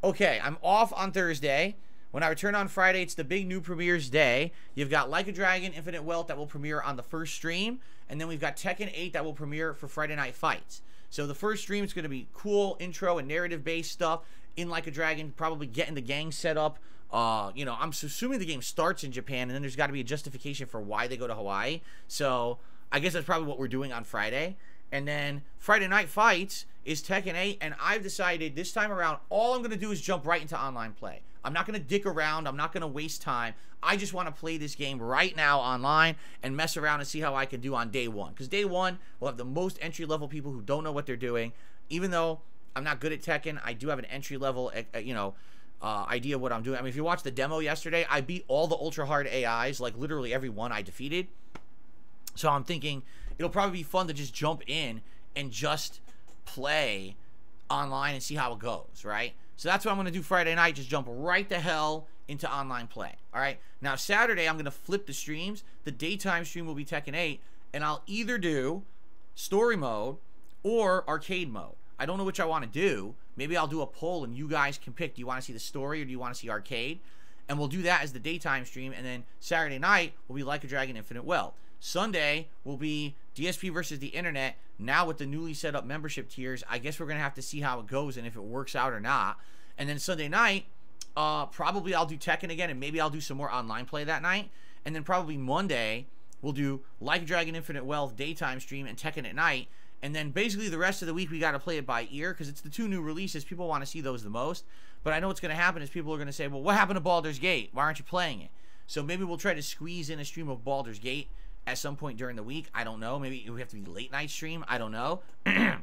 Okay, I'm off on Thursday. When I return on Friday, it's the big new premieres day. You've got Like a Dragon Infinite Wealth that will premiere on the first stream, and then we've got Tekken eight that will premiere for Friday Night Fights. So the first stream is going to be cool intro and narrative-based stuff. in Like a Dragon, probably getting the gang set up. Uh, you know, I'm assuming the game starts in Japan, and then there's got to be a justification for why they go to Hawaii. So I guess that's probably what we're doing on Friday. And then Friday Night Fights is Tekken eight, and I've decided this time around, all I'm going to do is jump right into online play. I'm not going to dick around. I'm not going to waste time. I just want to play this game right now online and mess around and see how I can do on day one. Because day one, we'll have the most entry-level people who don't know what they're doing. Even though I'm not good at Tekken, I do have an entry-level, you know, uh, idea of what I'm doing. I mean, if you watched the demo yesterday, I beat all the ultra-hard A Is. Like, literally every one I defeated. So I'm thinking it'll probably be fun to just jump in and just play online and see how it goes, right? So that's what I'm going to do Friday night, just jump right the hell into online play, all right? Now, Saturday, I'm going to flip the streams. The daytime stream will be Tekken eight, and I'll either do story mode or arcade mode. I don't know which I want to do. Maybe I'll do a poll, and you guys can pick, do you want to see the story or do you want to see arcade? And we'll do that as the daytime stream, and then Saturday night will be Like a Dragon Infinite Wealth. Sunday will be D S P versus the Internet. Now with the newly set up membership tiers, I guess we're going to have to see how it goes and if it works out or not. And then Sunday night, uh, probably I'll do Tekken again, and maybe I'll do some more online play that night. And then probably Monday, we'll do Like Dragon Infinite Wealth daytime stream and Tekken at night. And then basically the rest of the week, we got to play it by ear because it's the two new releases. People want to see those the most. But I know what's going to happen is people are going to say, well, what happened to Baldur's Gate? Why aren't you playing it? So maybe we'll try to squeeze in a stream of Baldur's Gate at some point during the week. I don't know. Maybe we have to be late night stream. I don't know. I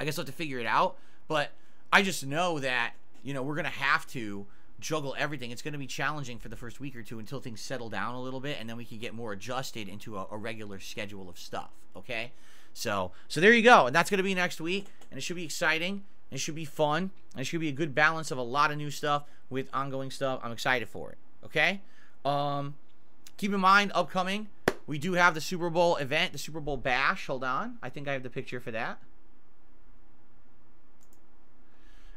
guess I'll have to figure it out. But I just know that, you know, we're going to have to juggle everything. It's going to be challenging for the first week or two until things settle down a little bit, and then we can get more adjusted into a, a regular schedule of stuff. Okay? So, so there you go. And that's going to be next week. And it should be exciting. And it should be fun. And it should be a good balance of a lot of new stuff with ongoing stuff. I'm excited for it. Okay? Um... Keep in mind, upcoming, we do have the Super Bowl event, the Super Bowl Bash. Hold on. I think I have the picture for that.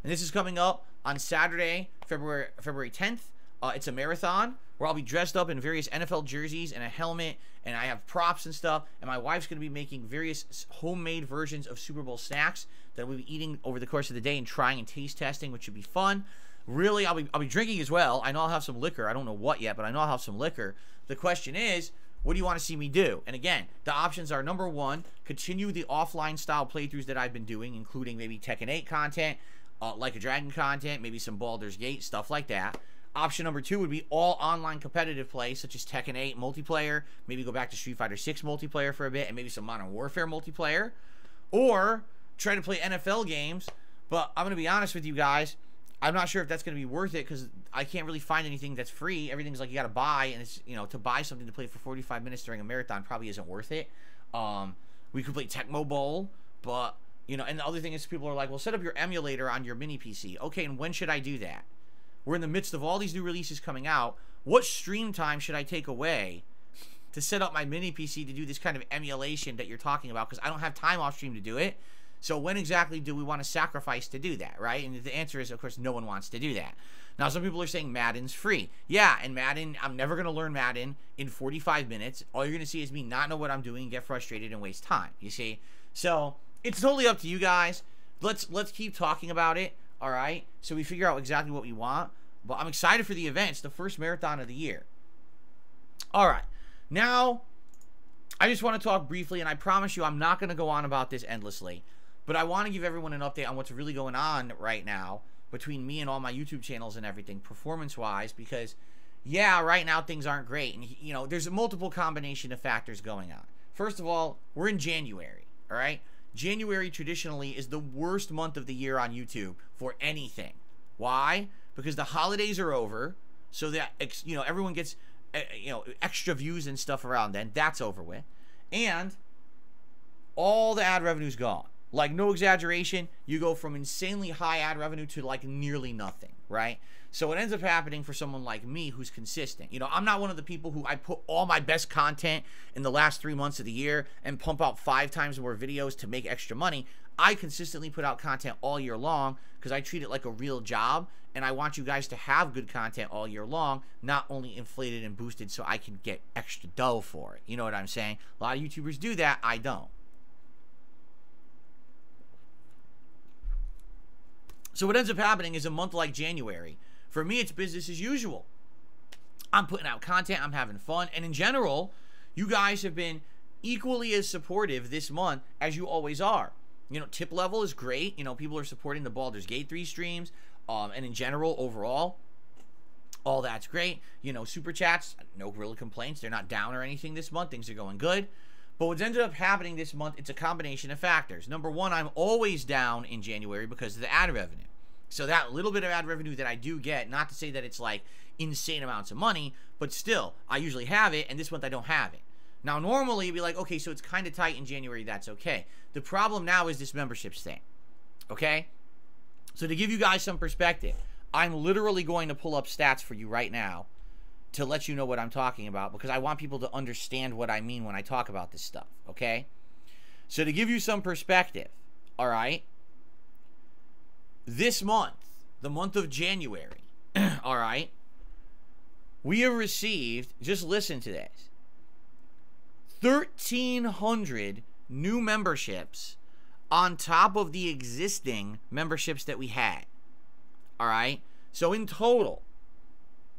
And this is coming up on Saturday, February February tenth. Uh, it's a marathon where I'll be dressed up in various N F L jerseys and a helmet, and I have props and stuff. And my wife's going to be making various homemade versions of Super Bowl snacks that we'll be eating over the course of the day and trying and taste testing, which should be fun. Really, I'll be, I'll be drinking as well. I know I'll have some liquor. I don't know what yet, but I know I'll have some liquor. The question is, what do you want to see me do? And again, the options are, number one, continue the offline style playthroughs that I've been doing, including maybe Tekken eight content, uh, Like a Dragon content, maybe some Baldur's Gate, stuff like that. Option number two would be all online competitive play, such as Tekken eight multiplayer, maybe go back to Street Fighter six multiplayer for a bit, and maybe some Modern Warfare multiplayer. Or try to play N F L games, but I'm going to be honest with you guys, I'm not sure if that's going to be worth it because I can't really find anything that's free. Everything's like you got to buy, and it's, you know, to buy something to play for forty-five minutes during a marathon probably isn't worth it. Um, we could play Tecmo Bowl, but, you know, and the other thing is people are like, well, set up your emulator on your mini P C. Okay, and when should I do that? We're in the midst of all these new releases coming out. What stream time should I take away to set up my mini P C to do this kind of emulation that you're talking about? Because I don't have time off stream to do it. So when exactly do we want to sacrifice to do that, right? And the answer is, of course, no one wants to do that. Now, some people are saying Madden's free. Yeah, and Madden, I'm never going to learn Madden in forty-five minutes. All you're going to see is me not know what I'm doing, get frustrated, and waste time, you see? So it's totally up to you guys. Let's, let's keep talking about it, all right? So we figure out exactly what we want. But I'm excited for the event. It's the first marathon of the year. All right. Now, I just want to talk briefly, and I promise you I'm not going to go on about this endlessly. But I want to give everyone an update on what's really going on right now between me and all my YouTube channels and everything performance-wise because, yeah, right now things aren't great. And, you know, there's a multiple combination of factors going on. First of all, we're in January, all right? January traditionally is the worst month of the year on YouTube for anything. Why? Because the holidays are over so that, you know, everyone gets, you know, extra views and stuff around then. That's over with. And all the ad revenue's gone. Like, no exaggeration, you go from insanely high ad revenue to, like, nearly nothing, right? So what ends up happening for someone like me who's consistent, you know, I'm not one of the people who I put all my best content in the last three months of the year and pump out five times more videos to make extra money. I consistently put out content all year long because I treat it like a real job, and I want you guys to have good content all year long, not only inflated and boosted so I can get extra dough for it. You know what I'm saying? A lot of YouTubers do that. I don't. So what ends up happening is a month like January, for me, it's business as usual. I'm putting out content, I'm having fun, and in general, you guys have been equally as supportive this month as you always are. You know, tip level is great. You know, people are supporting the Baldur's Gate three streams, um, and in general, overall, all that's great. You know, super chats, no real complaints. They're not down or anything this month. Things are going good. But what's ended up happening this month, it's a combination of factors. Number one, I'm always down in January because of the ad revenue. So that little bit of ad revenue that I do get, not to say that it's like insane amounts of money, but still, I usually have it, and this month I don't have it. Now, normally, you'd be like, okay, so it's kind of tight in January, that's okay. The problem now is this memberships thing, okay? So to give you guys some perspective, I'm literally going to pull up stats for you right now to let you know what I'm talking about, because I want people to understand what I mean when I talk about this stuff, okay? So to give you some perspective, all right, this month, the month of January, all right, we have received, just listen to this, thirteen hundred new memberships on top of the existing memberships that we had, all right? So in total,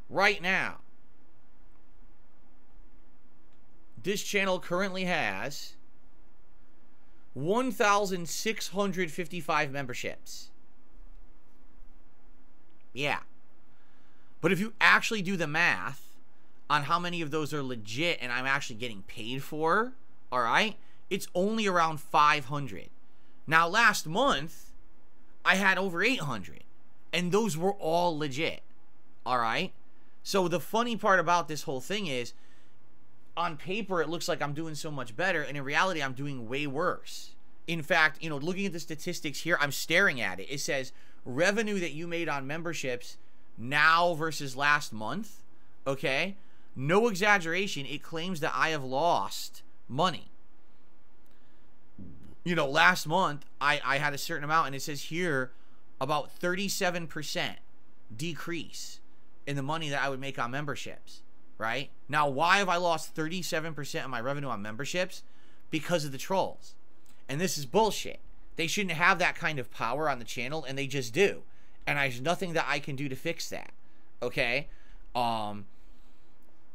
right now, this channel currently has one thousand six hundred fifty-five memberships. Yeah. But if you actually do the math on how many of those are legit and I'm actually getting paid for, all right, it's only around five hundred. Now, last month, I had over eight hundred, and those were all legit, all right? So the funny part about this whole thing is, on paper, it looks like I'm doing so much better, and in reality, I'm doing way worse. In fact, you know, looking at the statistics here, I'm staring at it. It says revenue that you made on memberships now versus last month, okay? No exaggeration, it claims that I have lost money. You know, last month, I, I had a certain amount, and it says here about thirty-seven percent decrease in the money that I would make on memberships. Right? Now, why have I lost thirty-seven percent of my revenue on memberships? Because of the trolls. And this is bullshit. They shouldn't have that kind of power on the channel, and they just do. And there's nothing that I can do to fix that. Okay? Um,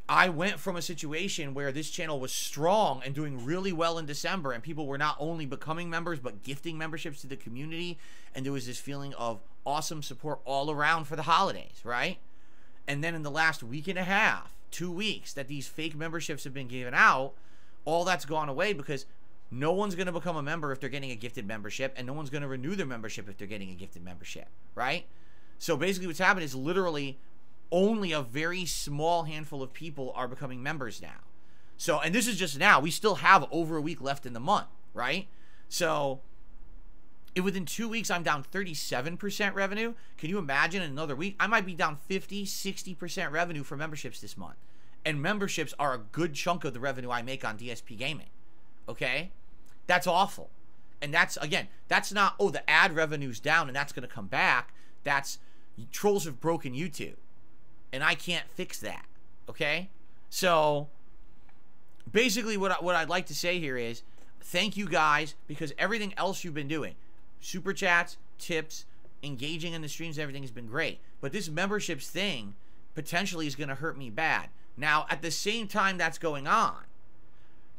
I went from a situation where this channel was strong and doing really well in December, and people were not only becoming members, but gifting memberships to the community, and there was this feeling of awesome support all around for the holidays, right? And then in the last week and a half, two weeks that these fake memberships have been given out, all that's gone away because no one's going to become a member if they're getting a gifted membership, and no one's going to renew their membership if they're getting a gifted membership, right? So basically what's happened is literally only a very small handful of people are becoming members now. So, and this is just now. We still have over a week left in the month, right? So if within two weeks I'm down thirty-seven percent revenue, can you imagine in another week I might be down fifty, sixty percent revenue for memberships this month? And memberships are a good chunk of the revenue I make on D S P Gaming. Okay? That's awful. And that's, again, that's not, oh, the ad revenue's down and that's going to come back. That's, trolls have broken YouTube. And I can't fix that. Okay? So, basically what, I, what I'd like to say here is, thank you guys, because everything else you've been doing, super chats, tips, engaging in the streams, everything has been great. But this memberships thing potentially is going to hurt me bad. Now, at the same time that's going on,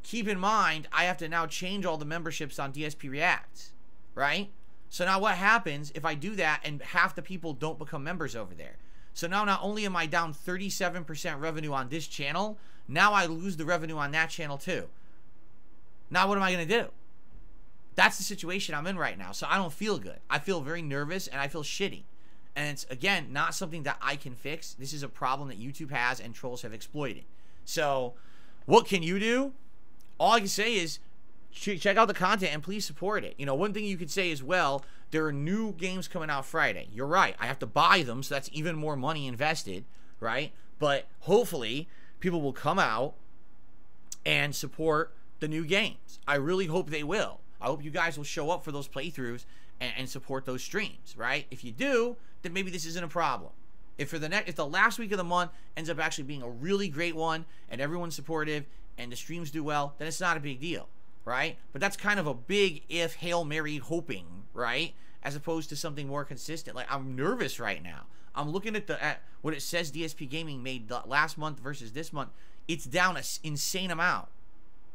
keep in mind, I have to now change all the memberships on D S P React, right? So now what happens if I do that and half the people don't become members over there? So now not only am I down thirty-seven percent revenue on this channel, now I lose the revenue on that channel too. Now what am I going to do? That's the situation I'm in right now, so I don't feel good. I feel very nervous, and I feel shitty. And it's, again, not something that I can fix. This is a problem that YouTube has and trolls have exploited. So what can you do? All I can say is ch check out the content and please support it. You know, one thing you could say as well, there are new games coming out Friday. You're right. I have to buy them, so that's even more money invested, right? But hopefully people will come out and support the new games. I really hope they will. I hope you guys will show up for those playthroughs and, and support those streams, right? If you do, then maybe this isn't a problem. If for the next, if the last week of the month ends up actually being a really great one and everyone's supportive and the streams do well, then it's not a big deal, right? But that's kind of a big if, Hail Mary hoping, right? as opposed to something more consistent. Like, I'm nervous right now. I'm looking at the at what it says D S P Gaming made last month versus this month. It's down an insane amount.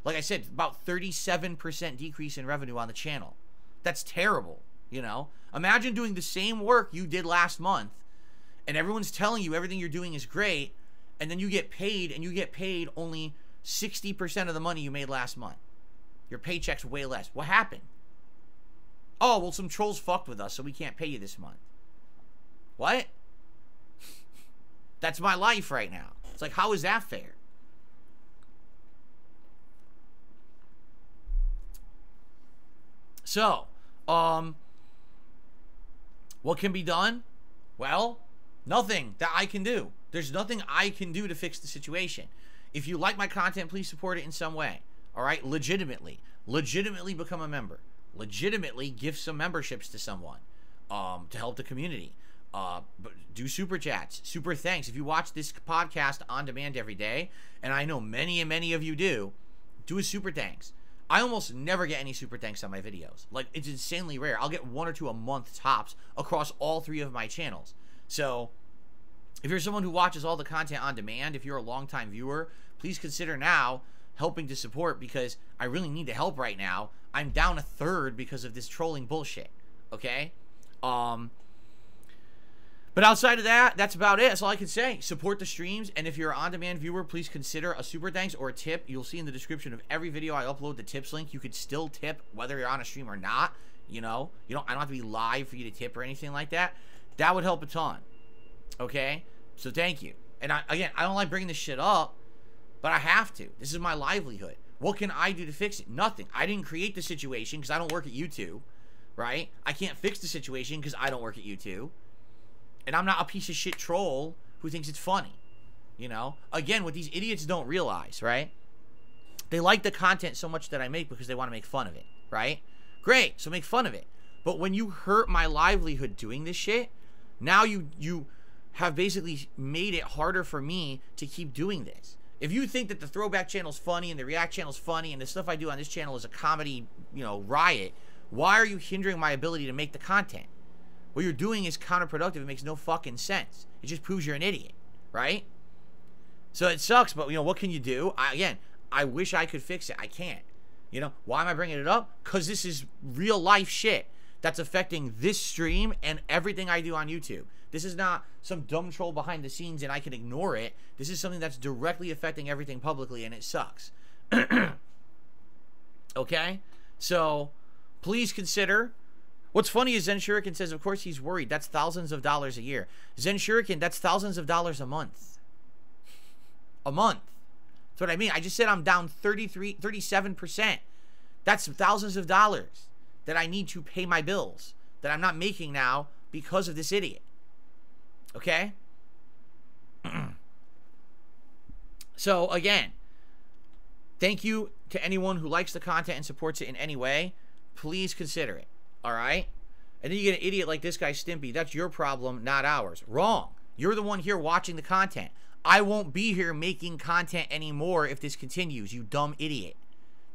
Like I said, about thirty-seven percent decrease in revenue on the channel. That's terrible, you know? Imagine doing the same work you did last month, and everyone's telling you everything you're doing is great, and then you get paid, and you get paid only sixty percent of the money you made last month. Your paycheck's way less. What happened? Oh, well, some trolls fucked with us, so we can't pay you this month. What? That's my life right now. It's like, how is that fair? So, um, what can be done? Well, nothing that I can do. There's nothing I can do to fix the situation. If you like my content, please support it in some way. All right? Legitimately. Legitimately become a member. Legitimately give some memberships to someone um, to help the community. Uh, do super chats, super thanks. If you watch this podcast on demand every day, and I know many and many of you do, do a super thanks. I almost never get any super thanks on my videos. Like, it's insanely rare. I'll get one or two a month tops across all three of my channels. So, if you're someone who watches all the content on demand, if you're a longtime viewer, please consider now helping to support, because I really need the help right now. I'm down a third because of this trolling bullshit. Okay? Um... But outside of that, that's about it. That's all I can say. Support the streams, and if you're an on-demand viewer, please consider a super thanks or a tip. You'll see in the description of every video I upload the tips link. You could still tip whether you're on a stream or not. You know, you don't. I don't have to be live for you to tip or anything like that. That would help a ton. Okay, so thank you. And I, again, I don't like bringing this shit up, but I have to. This is my livelihood. What can I do to fix it? Nothing. I didn't create the situation because I don't work at YouTube, right? I can't fix the situation because I don't work at YouTube. And I'm not a piece of shit troll who thinks it's funny, you know? Again, what these idiots don't realize, right? They like the content so much that I make because they want to make fun of it, right? Great, so make fun of it. But when you hurt my livelihood doing this shit, now you, you have basically made it harder for me to keep doing this. If you think that the Throwback channel's funny and the React channel's funny and the stuff I do on this channel is a comedy, you know, riot, why are you hindering my ability to make the content? What you're doing is counterproductive. It makes no fucking sense. It just proves you're an idiot, right? So it sucks, but, you know, what can you do? I, again, I wish I could fix it. I can't. You know, why am I bringing it up? Because this is real-life shit that's affecting this stream and everything I do on YouTube. This is not some dumb troll behind the scenes and I can ignore it. This is something that's directly affecting everything publicly, and it sucks. Okay? So, please consider... What's funny is Zen Shuriken says, of course he's worried. That's thousands of dollars a year. Zen Shuriken, that's thousands of dollars a month. A month. That's what I mean. I just said I'm down thirty-three, thirty-seven percent. That's thousands of dollars that I need to pay my bills that I'm not making now because of this idiot. Okay? So, again, thank you to anyone who likes the content and supports it in any way. Please consider it. All right? And then you get an idiot like this guy, Stimpy. That's your problem, not ours. Wrong. You're the one here watching the content. I won't be here making content anymore if this continues, you dumb idiot.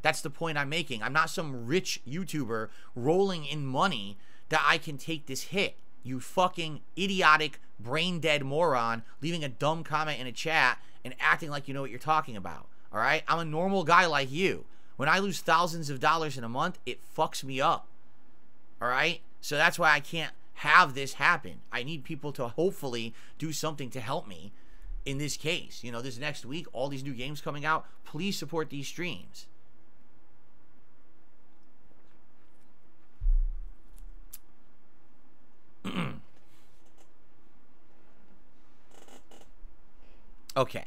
That's the point I'm making. I'm not some rich YouTuber rolling in money that I can take this hit. You fucking idiotic, brain-dead moron leaving a dumb comment in a chat and acting like you know what you're talking about. All right? I'm a normal guy like you. When I lose thousands of dollars in a month, it fucks me up. All right? So that's why I can't have this happen. I need people to hopefully do something to help me in this case. You know, this next week, all these new games coming out, please support these streams. Okay.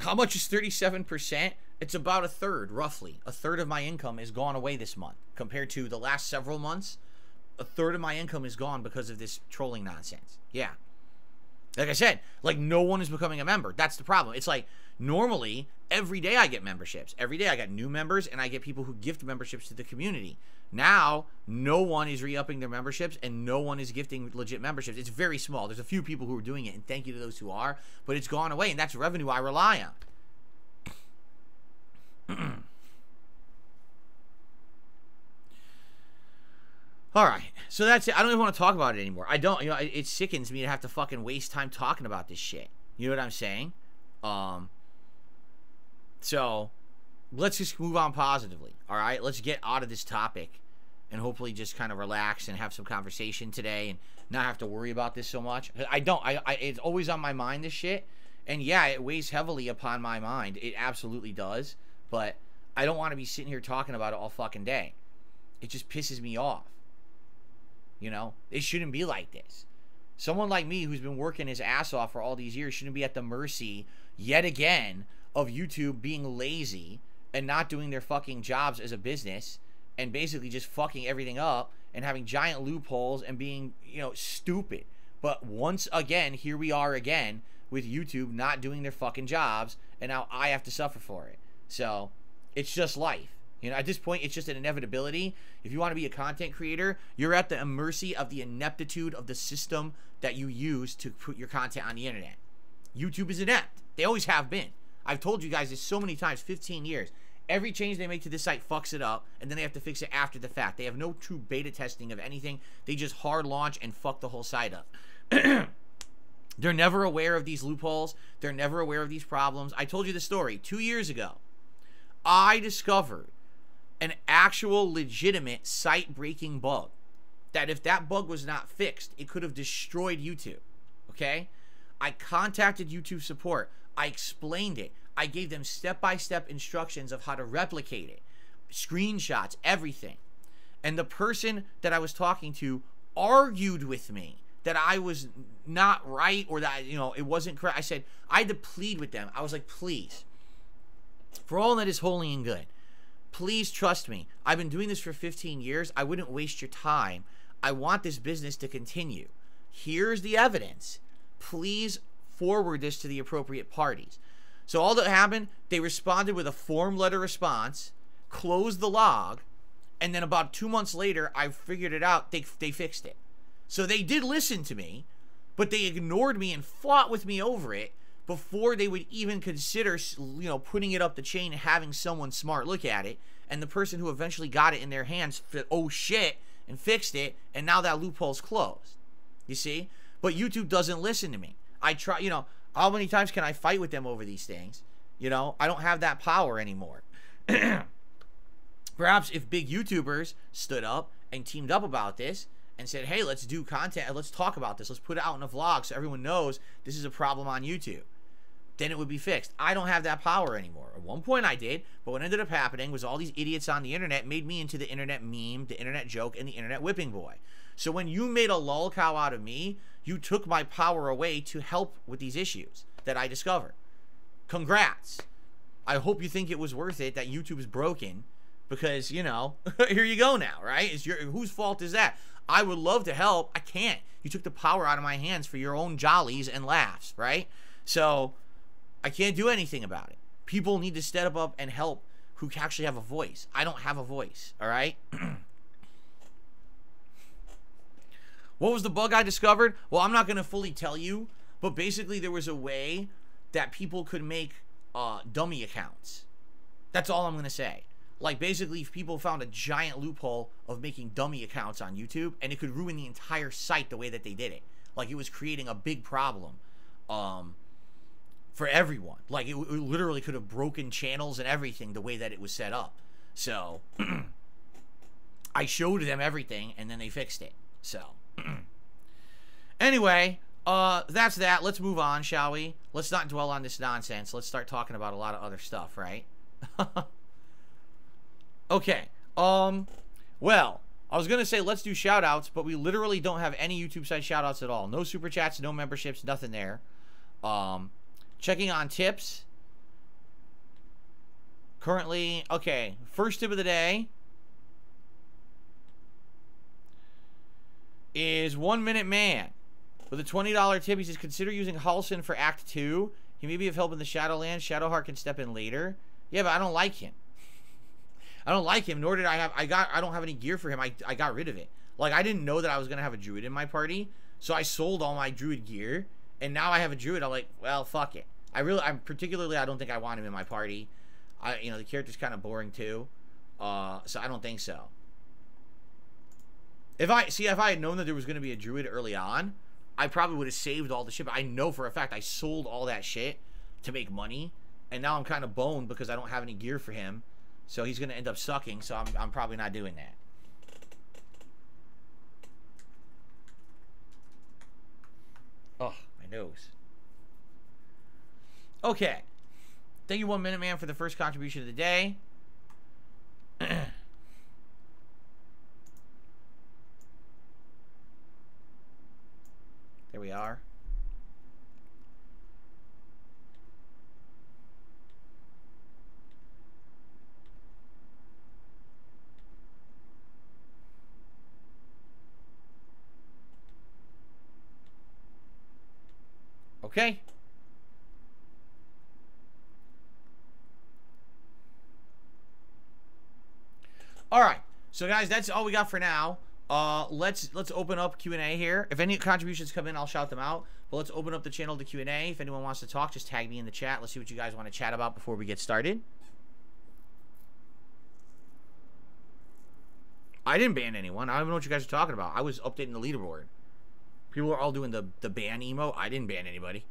How much is thirty-seven percent? It's about a third, roughly. A third of my income is gone away this month. Compared to the last several months, a third of my income is gone because of this trolling nonsense. Yeah. Like I said, like, no one is becoming a member. That's the problem. It's like, normally, every day I get memberships. Every day I got new members, and I get people who gift memberships to the community. Now, no one is re-upping their memberships, and no one is gifting legit memberships. It's very small. There's a few people who are doing it, and thank you to those who are, but it's gone away, and that's revenue I rely on. All right, so that's it. I don't even want to talk about it anymore. I don't, you know, it, it sickens me to have to fucking waste time talking about this shit. You know what I'm saying? Um, so let's just move on positively. All right, let's get out of this topic and hopefully just kind of relax and have some conversation today and not have to worry about this so much. I don't, I, I it's always on my mind, this shit. And yeah, it weighs heavily upon my mind. It absolutely does. But I don't want to be sitting here talking about it all fucking day. It just pisses me off. You know, it shouldn't be like this. Someone like me who's been working his ass off for all these years shouldn't be at the mercy, yet again, of YouTube being lazy and not doing their fucking jobs as a business and basically just fucking everything up and having giant loopholes and being, you know, stupid. But once again, here we are again with YouTube not doing their fucking jobs, and now I have to suffer for it. So, it's just life. You know, at this point, it's just an inevitability. If you want to be a content creator, you're at the mercy of the ineptitude of the system that you use to put your content on the internet. YouTube is inept. They always have been. I've told you guys this so many times, fifteen years. Every change they make to this site fucks it up, and then they have to fix it after the fact. They have no true beta testing of anything. They just hard launch and fuck the whole site up. They're never aware of these loopholes. They're never aware of these problems. I told you the story. Two years ago, I discovered an actual legitimate site-breaking bug that if that bug was not fixed, it could have destroyed YouTube, okay? I contacted YouTube support. I explained it. I gave them step-by-step instructions of how to replicate it, screenshots, everything. And the person that I was talking to argued with me that I was not right or that, you know, it wasn't correct. I said, I had to plead with them. I was like, please, for all that is holy and good, please trust me. I've been doing this for fifteen years. I wouldn't waste your time. I want this business to continue. Here's the evidence. Please forward this to the appropriate parties. So all that happened, they responded with a form letter response, closed the log, and then about two months later, I figured it out. They, they fixed it. So they did listen to me, but they ignored me and fought with me over it before they would even consider, you know, putting it up the chain and having someone smart look at it. And the person who eventually got it in their hands said, oh shit, and fixed it, and now that loophole's closed. You see? But YouTube doesn't listen to me. I try, you know, how many times can I fight with them over these things? You know, I don't have that power anymore. Perhaps if big YouTubers stood up and teamed up about this and said, hey, let's do content and let's talk about this. Let's put it out in a vlog so everyone knows this is a problem on YouTube. Then it would be fixed. I don't have that power anymore. At one point I did, but what ended up happening was all these idiots on the internet made me into the internet meme, the internet joke, and the internet whipping boy. So when you made a lol cow out of me, you took my power away to help with these issues that I discovered. Congrats. I hope you think it was worth it that YouTube is broken because, you know, here you go now, right? It's your, whose fault is that? I would love to help. I can't. You took the power out of my hands for your own jollies and laughs, right? So I can't do anything about it. People need to step up and help who actually have a voice. I don't have a voice, all right? What was the bug I discovered? Well, I'm not going to fully tell you, but basically there was a way that people could make uh, dummy accounts. That's all I'm going to say. Like, basically, if people found a giant loophole of making dummy accounts on YouTube, and it could ruin the entire site the way that they did it. Like, it was creating a big problem um, for everyone. Like, it, it literally could have broken channels and everything the way that it was set up. So, I showed them everything, and then they fixed it. So, anyway, uh, that's that. Let's move on, shall we? Let's not dwell on this nonsense. Let's start talking about a lot of other stuff, right? Okay, um, well, I was going to say let's do shout-outs, but we literally don't have any YouTube site shout-outs at all. No super chats, no memberships, nothing there. Um, checking on tips. Currently, okay, first tip of the day is One Minute Man. With a twenty dollar tip, he says, consider using Halson for Act two. He may be of help in the Shadowlands. Shadowheart can step in later. Yeah, but I don't like him. I don't like him, nor did I have, I got, I don't have any gear for him. I, I got rid of it. Like, I didn't know that I was going to have a druid in my party, so I sold all my druid gear, and now I have a druid. I'm like, well, fuck it. I really, I'm particularly, I don't think I want him in my party. I, you know, the character's kind of boring, too, uh, so I don't think so. If I see, if I had known that there was going to be a druid early on, I probably would have saved all the shit. But I know for a fact I sold all that shit to make money, and now I'm kind of boned because I don't have any gear for him. So he's going to end up sucking. So I'm I'm probably not doing that. Oh, my nose. Okay. Thank you, One Minute Man, for the first contribution of the day. There we are. Okay. All right, so guys, that's all we got for now. Uh, let's let's open up Q and A here. If any contributions come in, I'll shout them out. But let's open up the channel to Q and A. If anyone wants to talk, just tag me in the chat. Let's see what you guys want to chat about before we get started. I didn't ban anyone. I don't even know what you guys are talking about. I was updating the leaderboard. People are all doing the the ban emo. I didn't ban anybody.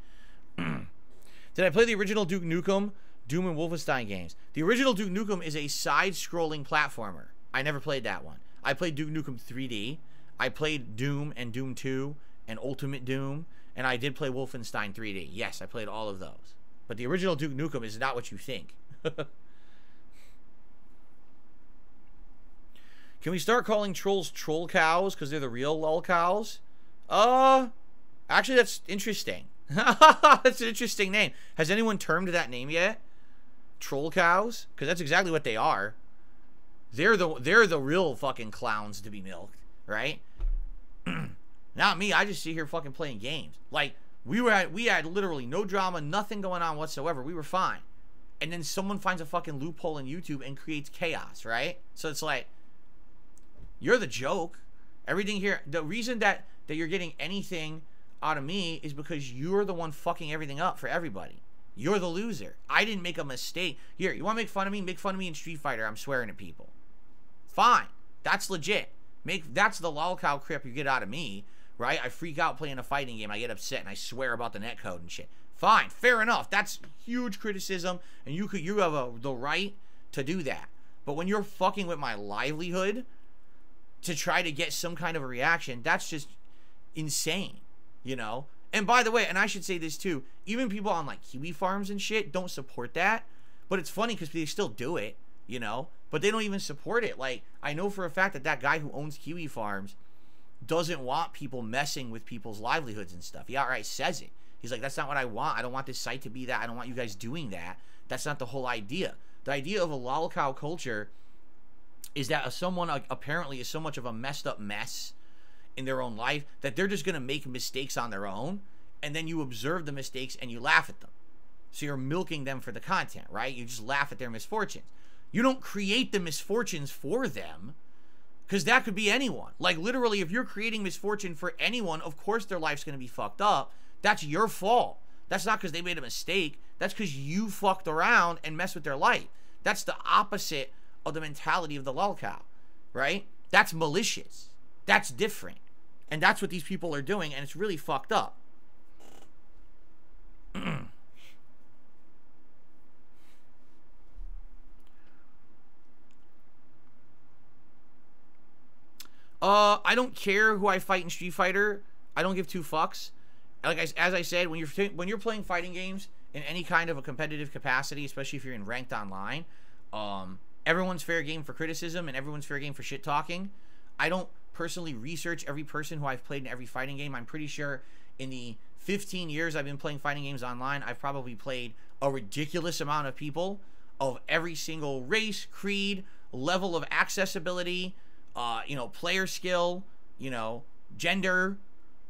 Did I play the original Duke Nukem, Doom, and Wolfenstein games? The original Duke Nukem is a side-scrolling platformer. I never played that one. I played Duke Nukem three D. I played Doom and Doom two and Ultimate Doom. And I did play Wolfenstein three D. Yes, I played all of those. But the original Duke Nukem is not what you think. Can we start calling trolls troll cows because they're the real lol cows? Uh, actually, that's interesting. That's an interesting name. Has anyone termed that name yet? Troll cows? Because that's exactly what they are. They're the they're the real fucking clowns to be milked, right? Not me. I just sit here fucking playing games. Like we were at, we had literally no drama, nothing going on whatsoever. We were fine. And then someone finds a fucking loophole in YouTube and creates chaos, right? So it's like, you're the joke. Everything here, the reason that that you're getting anything out of me is because you're the one fucking everything up for everybody. You're the loser. I didn't make a mistake. Here, you want to make fun of me? Make fun of me in Street Fighter. I'm swearing at people. Fine. That's legit. Make That's the lolcow crap you get out of me, right? I freak out playing a fighting game. I get upset and I swear about the netcode and shit. Fine. Fair enough. That's huge criticism, and you could you have a, the right to do that. But when you're fucking with my livelihood to try to get some kind of a reaction, that's just insane, you know? And by the way, and I should say this too, even people on like Kiwi Farms and shit don't support that, but it's funny because they still do it, you know, but they don't even support it. Like, I know for a fact that that guy who owns Kiwi Farms doesn't want people messing with people's livelihoods and stuff. He outright says it. He's like, that's not what I want. I don't want this site to be that. I don't want you guys doing that. That's not the whole idea. The idea of a lolcow culture is that someone apparently is so much of a messed up mess in their own life that they're just going to make mistakes on their own, and then you observe the mistakes and you laugh at them. So you're milking them for the content, right? You just laugh at their misfortunes. You don't create the misfortunes for them, because that could be anyone. Like, literally, if you're creating misfortune for anyone, of course their life's going to be fucked up. That's your fault. That's not because they made a mistake. That's because you fucked around and messed with their life. That's the opposite of the mentality of the lolcow, right? That's malicious. That's different. And that's what these people are doing, and it's really fucked up. uh, I don't care who I fight in Street Fighter. I don't give two fucks. Like I, as I said, when you're when you're playing fighting games in any kind of a competitive capacity, especially if you're in ranked online, um, everyone's fair game for criticism and everyone's fair game for shit talking. I don't personally research every person who I've played in every fighting game. I'm pretty sure in the fifteen years I've been playing fighting games online, I've probably played a ridiculous amount of people of every single race, creed, level of accessibility, uh, you know, player skill, you know, gender,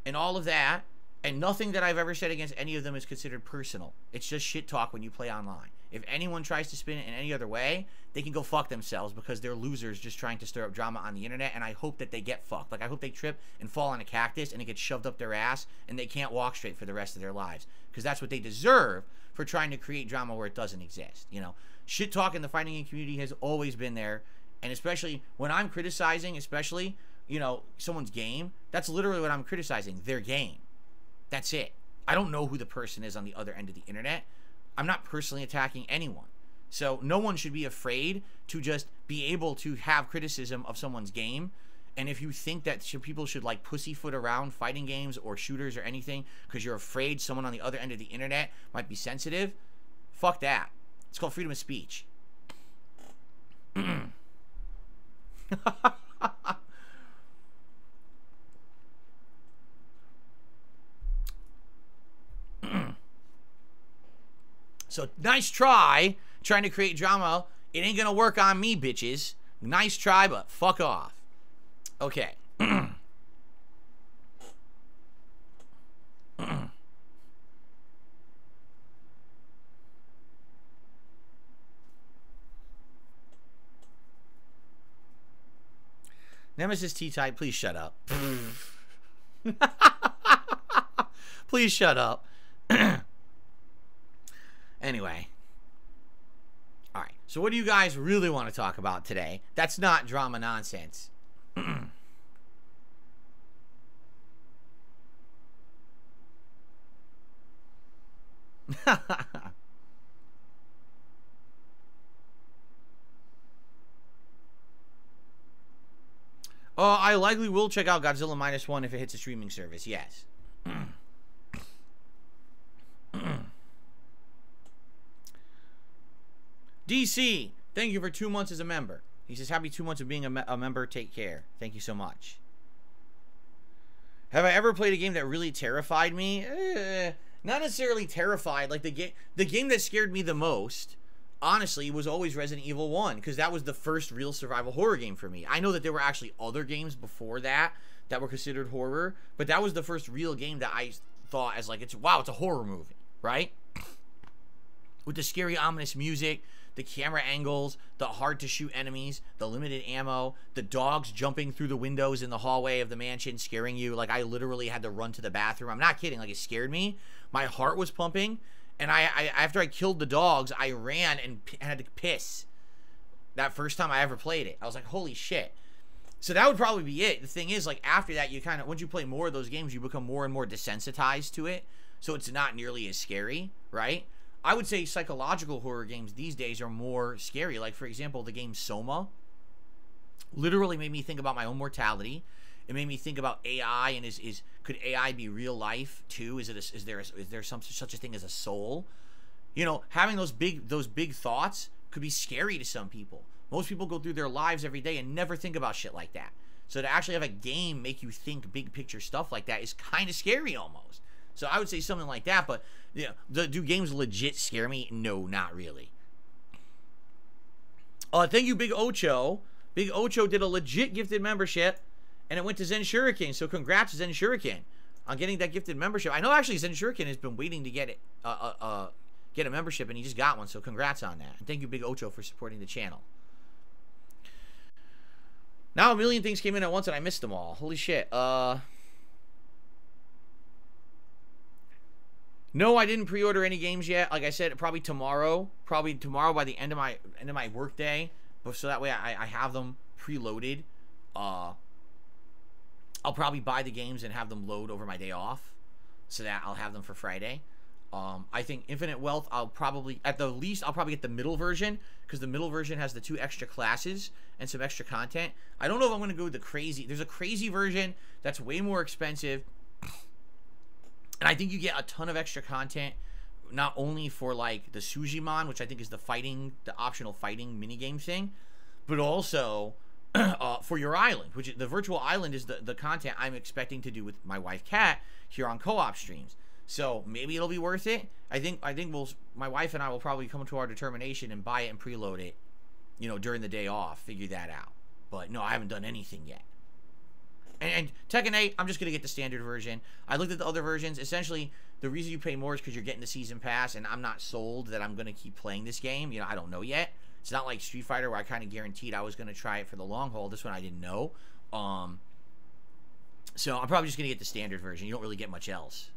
and all of that. And nothing that I've ever said against any of them is considered personal. It's just shit talk when you play online. If anyone tries to spin it in any other way, they can go fuck themselves because they're losers just trying to stir up drama on the internet, and I hope that they get fucked. Like, I hope they trip and fall on a cactus and it gets shoved up their ass and they can't walk straight for the rest of their lives, because that's what they deserve for trying to create drama where it doesn't exist, you know? Shit talk in the fighting game community has always been there, and especially when I'm criticizing, especially, you know, someone's game, that's literally what I'm criticizing, their game. That's it. I don't know who the person is on the other end of the internet. I'm not personally attacking anyone. So no one should be afraid to just be able to have criticism of someone's game. And if you think that people should like pussyfoot around fighting games or shooters or anything because you're afraid someone on the other end of the internet might be sensitive, fuck that. It's called freedom of speech. So nice try trying to create drama. It ain't gonna work on me, bitches. Nice try, but fuck off. Okay. Nemesis T-Type, please shut up. Please shut up. Anyway. Alright, so what do you guys really want to talk about today? That's not drama nonsense. Oh, I likely will check out Godzilla Minus One if it hits a streaming service. Yes. D C, thank you for two months as a member. He says, happy two months of being a, me a member. Take care. Thank you so much. Have I ever played a game that really terrified me? Eh, not necessarily terrified. Like the, ga the game that scared me the most, honestly, was always Resident Evil one, because that was the first real survival horror game for me. I know that there were actually other games before that that were considered horror, but that was the first real game that I thought as like, it's wow, it's a horror movie, right? With the scary, ominous music, the camera angles, the hard-to-shoot enemies, the limited ammo, the dogs jumping through the windows in the hallway of the mansion, scaring you. Like, I literally had to run to the bathroom. I'm not kidding. Like, it scared me. My heart was pumping. And I, I after I killed the dogs, I ran and, and had to piss. That first time I ever played it, I was like, holy shit. So that would probably be it. The thing is, like, after that, you kind of, once you play more of those games, you become more and more desensitized to it. So it's not nearly as scary, right? I would say psychological horror games these days are more scary. Like, for example, the game Soma literally made me think about my own mortality. It made me think about A I and is, is could A I be real life too? Is it a, is there a, is there some such a thing as a soul? You know, having those big those big thoughts could be scary to some people. Most people go through their lives every day and never think about shit like that. So to actually have a game make you think big picture stuff like that is kind of scary almost. So I would say something like that. But yeah, the, do games legit scare me? No, not really. Uh, thank you, Big Ocho. Big Ocho did a legit gifted membership. And it went to Zen Shuriken, so congrats Zen Shuriken on getting that gifted membership. I know actually Zen Shuriken has been waiting to get it, uh, uh, uh, get a membership, and he just got one, so congrats on that. And thank you, Big Ocho, for supporting the channel. Now a million things came in at once, and I missed them all. Holy shit. Uh, no, I didn't pre-order any games yet. Like I said, probably tomorrow. Probably tomorrow by the end of my end of my workday, so that way I, I have them preloaded. Uh. I'll probably buy the games and have them load over my day off so that I'll have them for Friday. Um, I think Infinite Wealth, I'll probably, at the least, I'll probably get the middle version because the middle version has the two extra classes and some extra content. I don't know if I'm going to go with the crazy. There's a crazy version that's way more expensive. And I think you get a ton of extra content, not only for like the Sujimon, which I think is the fighting, the optional fighting minigame thing, but also... Uh, for your island, which is, the virtual island is the, the content I'm expecting to do with my wife Kat here on co-op streams. So maybe it'll be worth it. I think I think we'll my wife and I will probably come to our determination and buy it and preload it, you know, during the day off, figure that out. But no, I haven't done anything yet. And, and Tekken eight, I'm just gonna get the standard version. I looked at the other versions. Essentially, the reason you pay more is because you're getting the season pass, and I'm not sold that I'm gonna keep playing this game. You know, I don't know yet. It's not like Street Fighter where I kind of guaranteed I was going to try it for the long haul. This one I didn't know. Um, so I'm probably just going to get the standard version. You don't really get much else.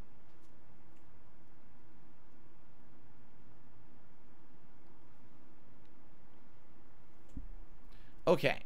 Okay.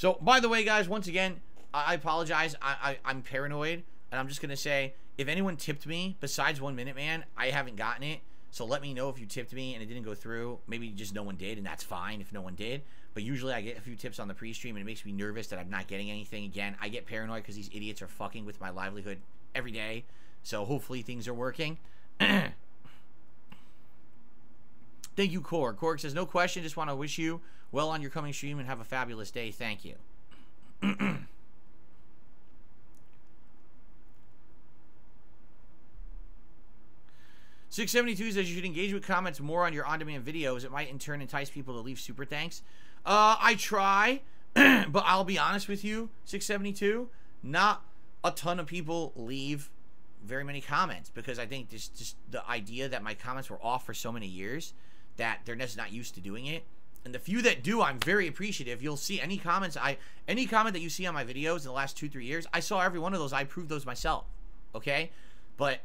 So, by the way, guys, once again, I apologize. I, I, I'm paranoid, and I'm just going to say, if anyone tipped me besides One Minute Man, I haven't gotten it. So let me know if you tipped me and it didn't go through. Maybe just no one did, and that's fine if no one did. But usually I get a few tips on the pre-stream, and it makes me nervous that I'm not getting anything. Again, I get paranoid because these idiots are fucking with my livelihood every day. So hopefully things are working. Thank you, Korg. Korg says, no question. Just want to wish you well on your coming stream and have a fabulous day. Thank you. six seventy-two says you should engage with comments more on your on-demand videos. It might in turn entice people to leave super thanks. Uh, I try, but I'll be honest with you, six seventy-two, not a ton of people leave very many comments, because I think this just the idea that my comments were off for so many years that they're just not used to doing it. And the few that do, I'm very appreciative. You'll see any comments I any comment that you see on my videos in the last two three years, I saw every one of those. I approved those myself. Okay, but.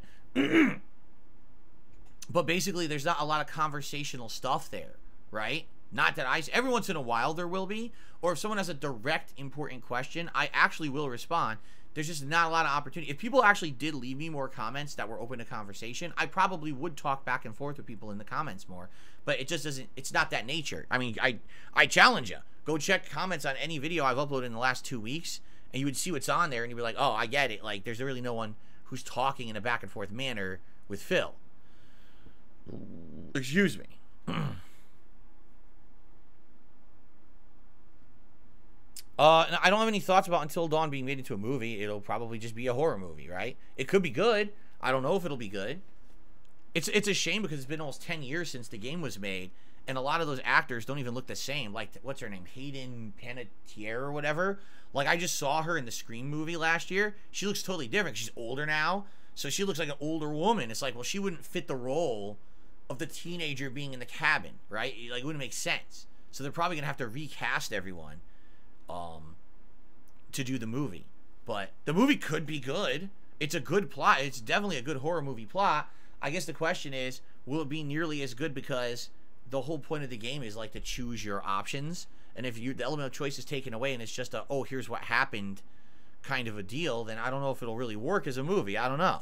But basically, there's not a lot of conversational stuff there, right? Not that I... Every once in a while, there will be. Or if someone has a direct, important question, I actually will respond. There's just not a lot of opportunity. If people actually did leave me more comments that were open to conversation, I probably would talk back and forth with people in the comments more. But it just doesn't... It's not that nature. I mean, I, I challenge you. Go check comments on any video I've uploaded in the last two weeks, and you would see what's on there, and you'd be like, oh, I get it. Like, there's really no one who's talking in a back-and-forth manner with Phil. Excuse me. uh, I don't have any thoughts about Until Dawn being made into a movie. It'll probably just be a horror movie, right? It could be good. I don't know if it'll be good. It's it's a shame because it's been almost ten years since the game was made, and a lot of those actors don't even look the same. Like, what's her name? Hayden Panettiere or whatever. Like, I just saw her in the Scream movie last year. She looks totally different. She's older now, so she looks like an older woman. It's like, well, she wouldn't fit the role of the teenager being in the cabin, right? Like, it wouldn't make sense. So they're probably gonna have to recast everyone um to do the movie. But the movie could be good. It's a good plot. It's definitely a good horror movie plot. I guess the question is, will it be nearly as good? Because the whole point of the game is like to choose your options, and if you the element of choice is taken away and it's just a, oh, here's what happened kind of a deal, then I don't know if it'll really work as a movie. I don't know.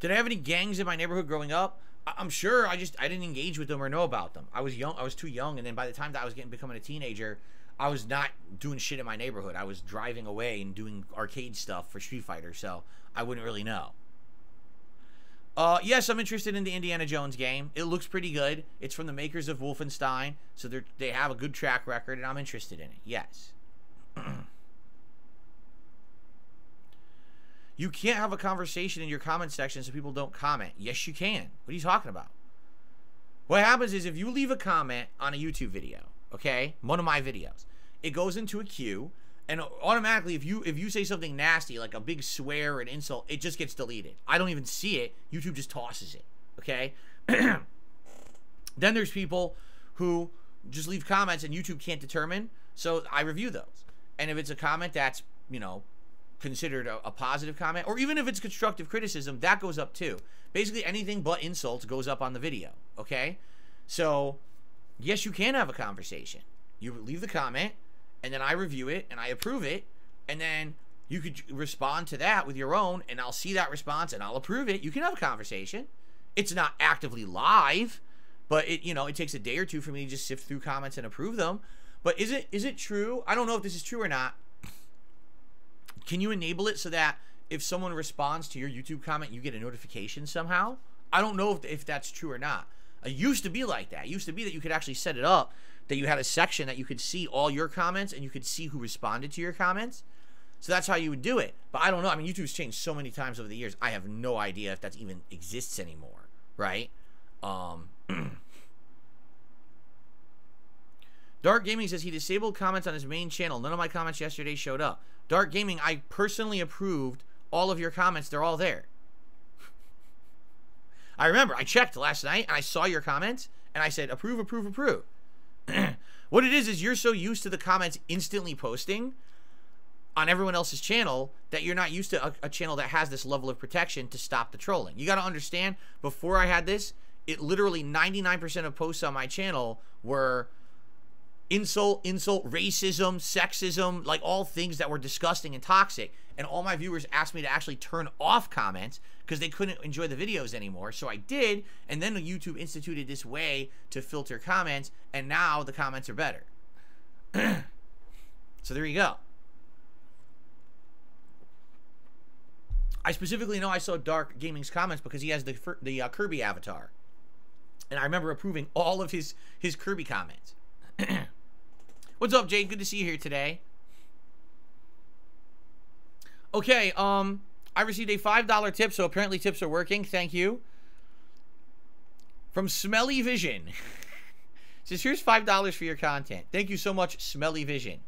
Did I have any gangs in my neighborhood growing up? I'm sure. I just I didn't engage with them or know about them. I was young. I was too young. And then by the time that I was getting becoming a teenager, I was not doing shit in my neighborhood. I was driving away and doing arcade stuff for Street Fighter, so I wouldn't really know. Uh, yes, I'm interested in the Indiana Jones game. It looks pretty good. It's from the makers of Wolfenstein, so they they have a good track record, and I'm interested in it. Yes. You can't have a conversation in your comment section so people don't comment. Yes, you can. What are you talking about? What happens is if you leave a comment on a YouTube video, okay, one of my videos, it goes into a queue, and automatically if you if you say something nasty, like a big swear or an insult, it just gets deleted. I don't even see it. YouTube just tosses it, okay? Then there's people who just leave comments and YouTube can't determine, so I review those. And if it's a comment that's, you know, considered a, a positive comment, or even if it's constructive criticism, that goes up too. Basically anything but insults goes up on the video, okay? So yes, you can have a conversation. You leave the comment, and then I review it and I approve it, and then you could respond to that with your own, and I'll see that response and I'll approve it. You can have a conversation. It's not actively live, but it, you know, it takes a day or two for me to just sift through comments and approve them. But is it is it true? I don't know if this is true or not. Can you enable it so that if someone responds to your YouTube comment, you get a notification somehow? I don't know if, if that's true or not. It used to be like that. It used to be that you could actually set it up, that you had a section that you could see all your comments and you could see who responded to your comments. So that's how you would do it. But I don't know. I mean, YouTube's changed so many times over the years. I have no idea if that even exists anymore, right? Um... Dark Gaming says he disabled comments on his main channel. None of my comments yesterday showed up. Dark Gaming, I personally approved all of your comments. They're all there. I remember. I checked last night, and I saw your comments, and I said, approve, approve, approve. What it is is you're so used to the comments instantly posting on everyone else's channel that you're not used to a, a channel that has this level of protection to stop the trolling. You got to understand, before I had this, it literally ninety-nine percent of posts on my channel were insult, insult, racism, sexism, like all things that were disgusting and toxic. And all my viewers asked me to actually turn off comments because they couldn't enjoy the videos anymore. So I did, and then YouTube instituted this way to filter comments, and now the comments are better. So there you go. I specifically know I saw Dark Gaming's comments because he has the, the uh, Kirby avatar. And I remember approving all of his, his Kirby comments. What's up, Jade? Good to see you here today. Okay, um, I received a five dollar tip, so apparently tips are working. Thank you. From Smelly Vision. Says, here's five dollars for your content. Thank you so much, Smelly Vision.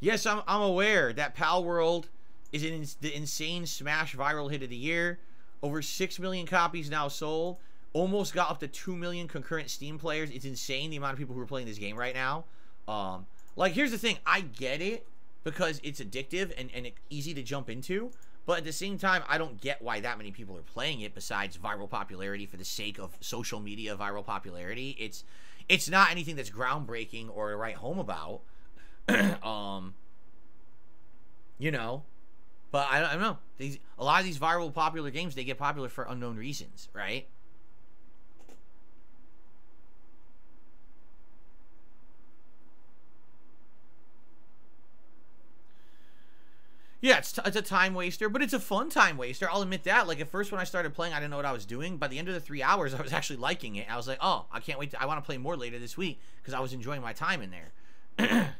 Yes, I'm, I'm aware that Palworld is in the insane Smash viral hit of the year. Over six million copies now sold. Almost got up to two million concurrent Steam players. It's insane the amount of people who are playing this game right now. Um, like, here's the thing. I get it because it's addictive and, and easy to jump into. But at the same time, I don't get why that many people are playing it besides viral popularity for the sake of social media viral popularity. It's, it's not anything that's groundbreaking or to write home about. um, you know, but I, I don't know. These, a lot of these viral popular games, they get popular for unknown reasons, right? Yeah, it's, t it's a time waster, but it's a fun time waster. I'll admit that. Like, at first when I started playing, I didn't know what I was doing. By the end of the three hours, I was actually liking it. I was like, oh, I can't wait. To I want to play more later this week because I was enjoying my time in there.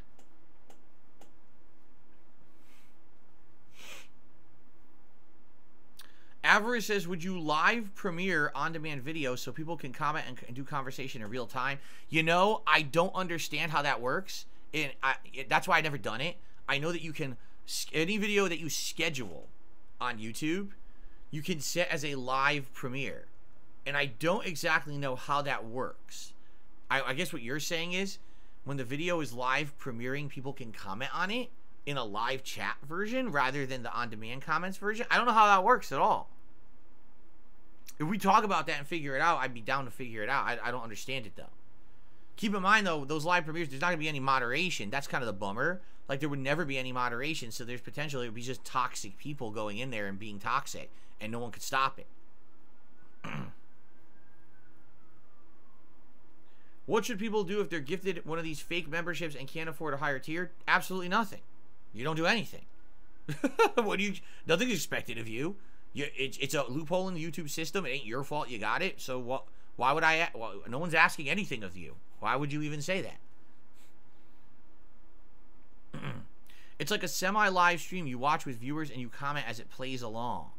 Avarice says, would you live premiere on-demand videos so people can comment and, and do conversation in real time? You know, I don't understand how that works. And I, it, that's why I've never done it. I know that you can... any video that you schedule on YouTube, you can set as a live premiere. And I don't exactly know how that works. I, I guess what you're saying is when the video is live premiering, people can comment on it in a live chat version rather than the on-demand comments version. I don't know how that works at all. If we talk about that and figure it out, I'd be down to figure it out. I, I don't understand it, though. Keep in mind, though, those live premieres, there's not going to be any moderation. That's kind of the bummer. Like, there would never be any moderation, so there's potentially it would be just toxic people going in there and being toxic, and no one could stop it. What should people do if they're gifted one of these fake memberships and can't afford a higher tier? Absolutely nothing. You don't do anything. What do you? Nothing's expected of you. you it, it's a loophole in the YouTube system. It ain't your fault. You got it. So what? Why would I? Well, no one's asking anything of you. Why would you even say that? It's like a semi-live stream you watch with viewers and you comment as it plays along.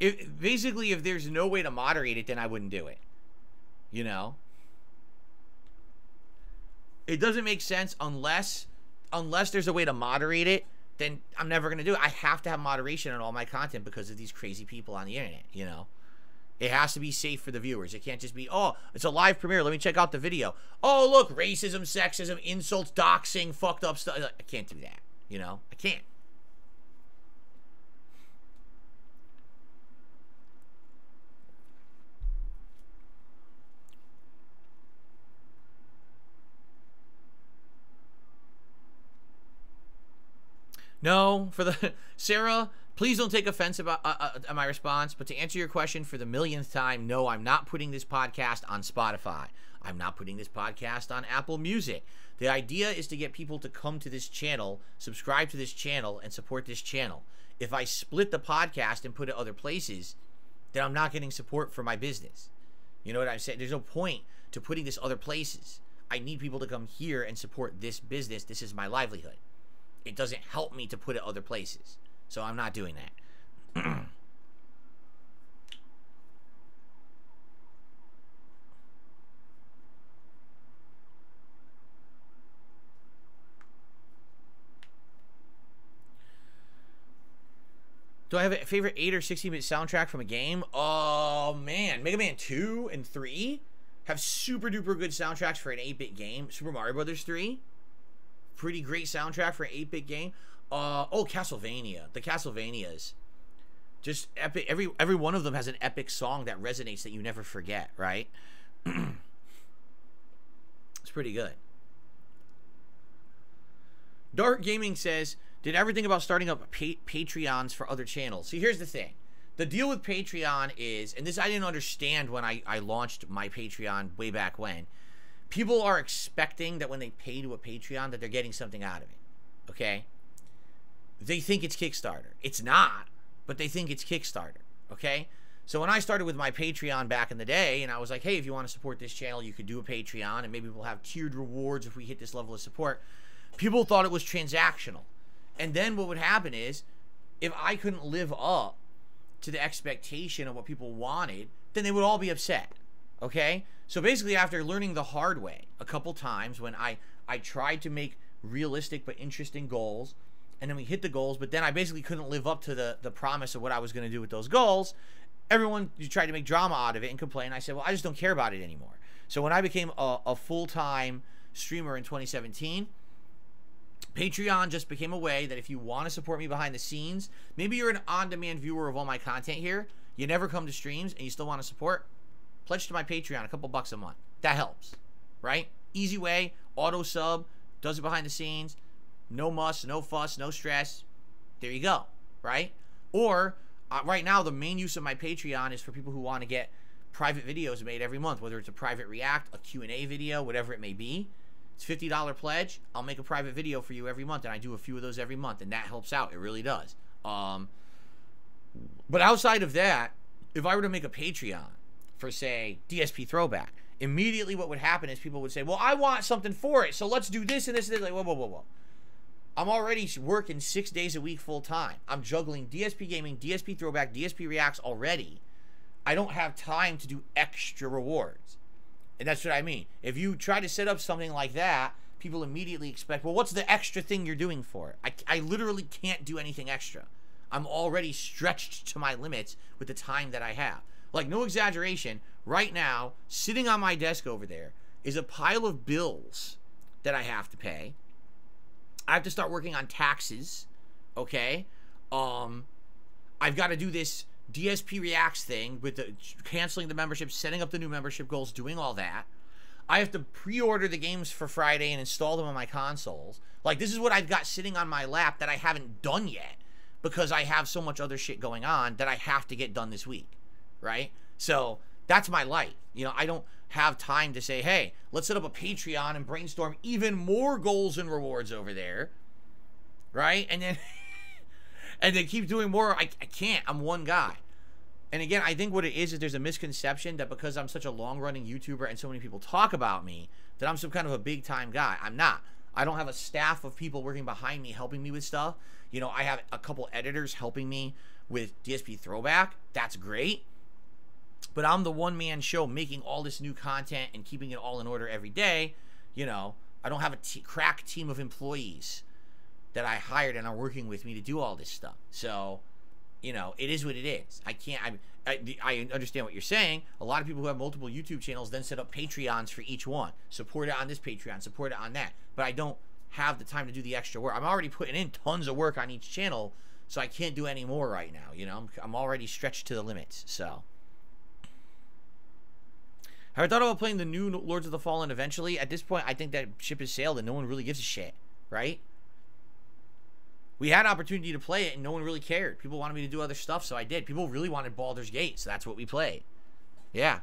If, basically, if there's no way to moderate it, then I wouldn't do it. You know? It doesn't make sense unless, unless there's a way to moderate it, then I'm never going to do it. I have to have moderation on all my content because of these crazy people on the internet, you know? It has to be safe for the viewers. It can't just be, oh, it's a live premiere. Let me check out the video. Oh, look, racism, sexism, insults, doxing, fucked up stuff. I can't do that. You know? I can't. No, for the... Sarah... Please don't take offense about uh, uh, my response, but to answer your question for the millionth time, no, I'm not putting this podcast on Spotify. I'm not putting this podcast on Apple Music. The idea is to get people to come to this channel, subscribe to this channel, and support this channel. If I split the podcast and put it other places, then I'm not getting support for my business. You know what I'm saying? There's no point to putting this other places. I need people to come here and support this business. This is my livelihood. It doesn't help me to put it other places. So I'm not doing that. Do I have a favorite eight or sixty minute soundtrack from a game? Oh, man. Mega Man two and three? have super duper good soundtracks for an eight-bit game. Super Mario Brothers three, pretty great soundtrack for an eight-bit game. Uh, oh, Castlevania, the Castlevanias, just epic. Every every one of them has an epic song that resonates that you never forget, right? It's pretty good. Dark Gaming says, did I ever think about starting up pa Patreons for other channels? See, here's the thing. The deal with Patreon is, and this I didn't understand when I, I launched my Patreon way back when, people are expecting that when they pay to a Patreon that they're getting something out of it, okay? They think it's Kickstarter. It's not, but they think it's Kickstarter, okay? So when I started with my Patreon back in the day, and I was like, hey, if you want to support this channel, you could do a Patreon, and maybe we'll have tiered rewards if we hit this level of support. People thought it was transactional. And then what would happen is, if I couldn't live up to the expectation of what people wanted, then they would all be upset, okay? So basically, after learning the hard way a couple times, when I, I tried to make realistic but interesting goals, and then we hit the goals, but then I basically couldn't live up to the, the promise of what I was going to do with those goals, everyone tried to make drama out of it and complain. I said, well, I just don't care about it anymore. So when I became a, a full-time streamer in twenty seventeen, Patreon just became a way that if you want to support me behind the scenes, maybe you're an on-demand viewer of all my content here, you never come to streams, and you still want to support, pledge to my Patreon, a couple bucks a month. That helps, right? Easy way, auto-sub, does it behind the scenes, no muss, no fuss, no stress. There you go, right? Or, uh, right now, the main use of my Patreon is for people who want to get private videos made every month, whether it's a private react, a Q and A video, whatever it may be. It's fifty dollar pledge. I'll make a private video for you every month, and I do a few of those every month, and that helps out. It really does. Um, but outside of that, if I were to make a Patreon for, say, D S P Throwback, immediately what would happen is people would say, well, I want something for it, so let's do this and this and this. Like, whoa, whoa, whoa, whoa. I'm already working six days a week full-time. I'm juggling D S P Gaming, D S P Throwback, D S P Reacts already. I don't have time to do extra rewards. And that's what I mean. If you try to set up something like that, people immediately expect, well, what's the extra thing you're doing for it? I, I literally can't do anything extra. I'm already stretched to my limits with the time that I have. Like, no exaggeration, right now, sitting on my desk over there is a pile of bills that I have to pay. I have to start working on taxes, okay? Um, I've got to do this D S P Reacts thing with the canceling the membership, setting up the new membership goals, doing all that. I have to pre-order the games for Friday and install them on my consoles. Like, this is what I've got sitting on my lap that I haven't done yet because I have so much other shit going on that I have to get done this week, right? So that's my life. You know, I don't have time to say, hey, let's set up a Patreon and brainstorm even more goals and rewards over there, right? And then... and they keep doing more. I, I can't. I'm one guy. And again, I think what it is is there's a misconception that because I'm such a long-running YouTuber and so many people talk about me, that I'm some kind of a big-time guy. I'm not. I don't have a staff of people working behind me helping me with stuff. You know, I have a couple editors helping me with D S P Throwback. That's great. But I'm the one-man show making all this new content and keeping it all in order every day. You know, I don't have a t- crack team of employees that I hired and are working with me to do all this stuff. So, you know, it is what it is. I can't, I, I, I understand what you're saying. A lot of people who have multiple YouTube channels then set up Patreons for each one. Support it on this Patreon, support it on that. But I don't have the time to do the extra work. I'm already putting in tons of work on each channel, so I can't do any more right now. You know, I'm, I'm already stretched to the limits, so. Have I thought about playing the new Lords of the Fallen eventually? At this point, I think that ship has sailed and no one really gives a shit, right? We had an opportunity to play it, and no one really cared. People wanted me to do other stuff, so I did. People really wanted Baldur's Gate, so that's what we played. Yeah.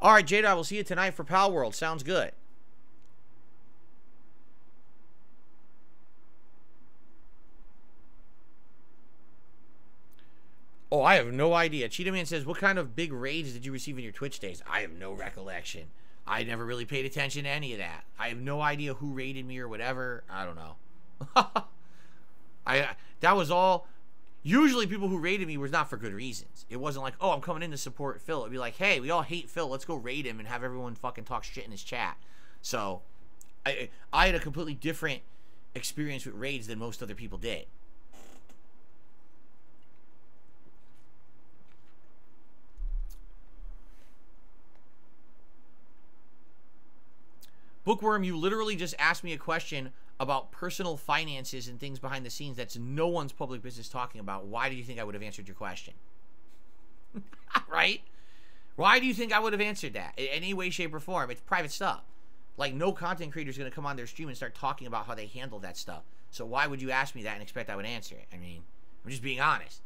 All right, Jada, I will see you tonight for Palworld. Sounds good. Oh, I have no idea. Cheetah Man says, what kind of big raids did you receive in your Twitch days? I have no recollection. I never really paid attention to any of that. I have no idea who raided me or whatever. I don't know. I that was all. Usually people who raided me was not for good reasons. It wasn't like, oh, I'm coming in to support Phil. It'd be like, hey, we all hate Phil, let's go raid him and have everyone fucking talk shit in his chat. So I I had a completely different experience with raids than most other people did. Bookworm, you literally just asked me a question about personal finances and things behind the scenes that's no one's public business talking about. Why do you think I would have answered your question? Right? Why do you think I would have answered that in any way, shape, or form? It's private stuff. Like, no content creator is going to come on their stream and start talking about how they handle that stuff. So why would you ask me that and expect I would answer it? I mean, I'm just being honest.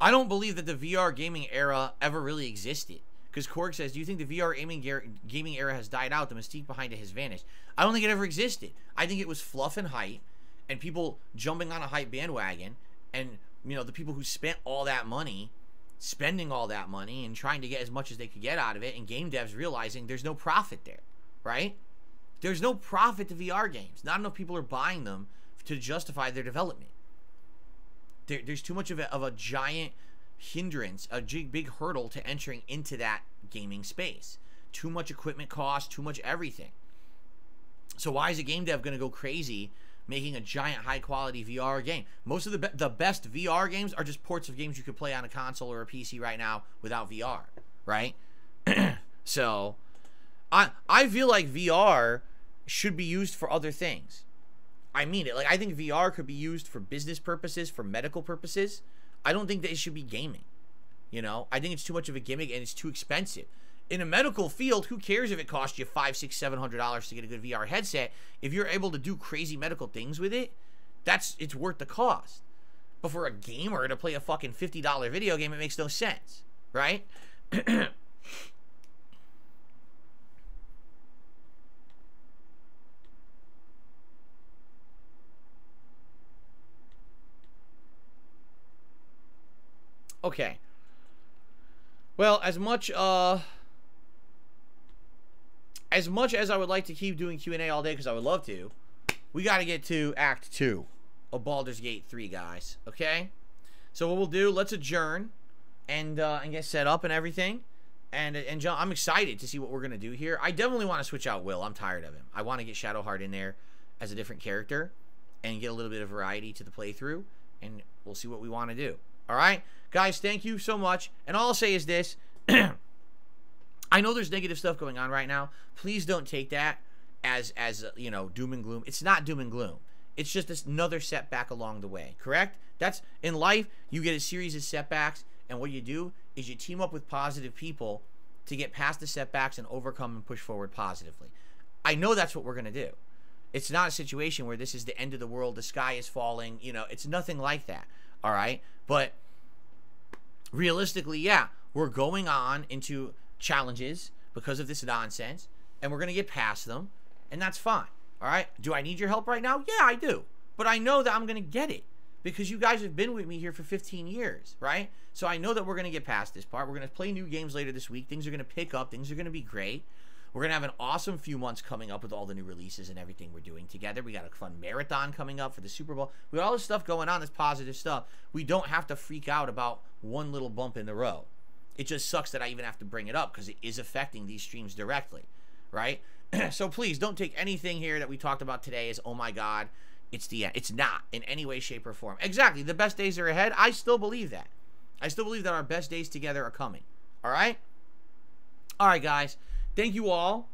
I don't believe that the V R gaming era ever really existed. Because Korg says, do you think the V R gaming era has died out? The mystique behind it has vanished. I don't think it ever existed. I think it was fluff and hype and people jumping on a hype bandwagon, and, you know, the people who spent all that money, spending all that money and trying to get as much as they could get out of it, and game devs realizing there's no profit there, right? There's no profit to V R games. Not enough people are buying them to justify their development. There, there's too much of a, of a giant hindrance, a big, big hurdle to entering into that gaming space. Too much equipment cost, too much everything. So why is a game dev going to go crazy making a giant high-quality V R game? Most of the, be the best V R games are just ports of games you could play on a console or a P C right now without V R, right? So I, I feel like V R should be used for other things. I mean it. Like, I think V R could be used for business purposes, for medical purposes. I don't think that it should be gaming. You know, I think it's too much of a gimmick and it's too expensive. In a medical field, who cares if it costs you five, six, seven hundred dollars to get a good V R headset? If you're able to do crazy medical things with it, that's it's worth the cost. But for a gamer to play a fucking fifty dollar video game, it makes no sense, right? Okay. Well, as much uh, as much as I would like to keep doing Q and A all day, because I would love to, we got to get to Act Two of Baldur's Gate three, guys. Okay. So what we'll do, let's adjourn and uh, and get set up and everything. And and John, I'm excited to see what we're gonna do here. I definitely want to switch out Will. I'm tired of him. I want to get Shadowheart in there as a different character and get a little bit of variety to the playthrough. And we'll see what we want to do. All right, guys, thank you so much. And all I'll say is this. I know there's negative stuff going on right now. Please don't take that as, as you know, doom and gloom. It's not doom and gloom. It's just another setback along the way, correct? That's, in life, you get a series of setbacks, and what you do is you team up with positive people to get past the setbacks and overcome and push forward positively. I know that's what we're going to do. It's not a situation where this is the end of the world, the sky is falling, you know, it's nothing like that. All right, but realistically, yeah, we're going on into challenges because of this nonsense, and we're going to get past them, and that's fine. All right, do I need your help right now? Yeah, I do, but I know that I'm going to get it because you guys have been with me here for fifteen years, right? So I know that we're going to get past this part. We're going to play new games later this week. Things are going to pick up. Things are going to be great. We're going to have an awesome few months coming up with all the new releases and everything we're doing together. We got a fun marathon coming up for the Super Bowl. We got all this stuff going on, this positive stuff. We don't have to freak out about one little bump in the road. It just sucks that I even have to bring it up because it is affecting these streams directly, right? So please don't take anything here that we talked about today as, oh my God, it's the end. It's not in any way, shape, or form. Exactly. The best days are ahead. I still believe that. I still believe that our best days together are coming. All right? All right, guys. Thank you all.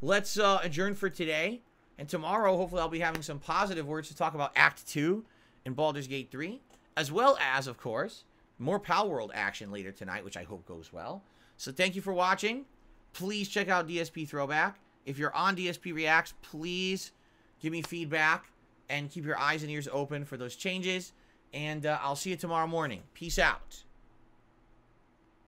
Let's uh, adjourn for today. And tomorrow, hopefully, I'll be having some positive words to talk about Act two in Baldur's Gate three. As well as, of course, more Palworld action later tonight, which I hope goes well. So thank you for watching. Please check out D S P Throwback. If you're on D S P Reacts, please give me feedback. And keep your eyes and ears open for those changes. And uh, I'll see you tomorrow morning. Peace out.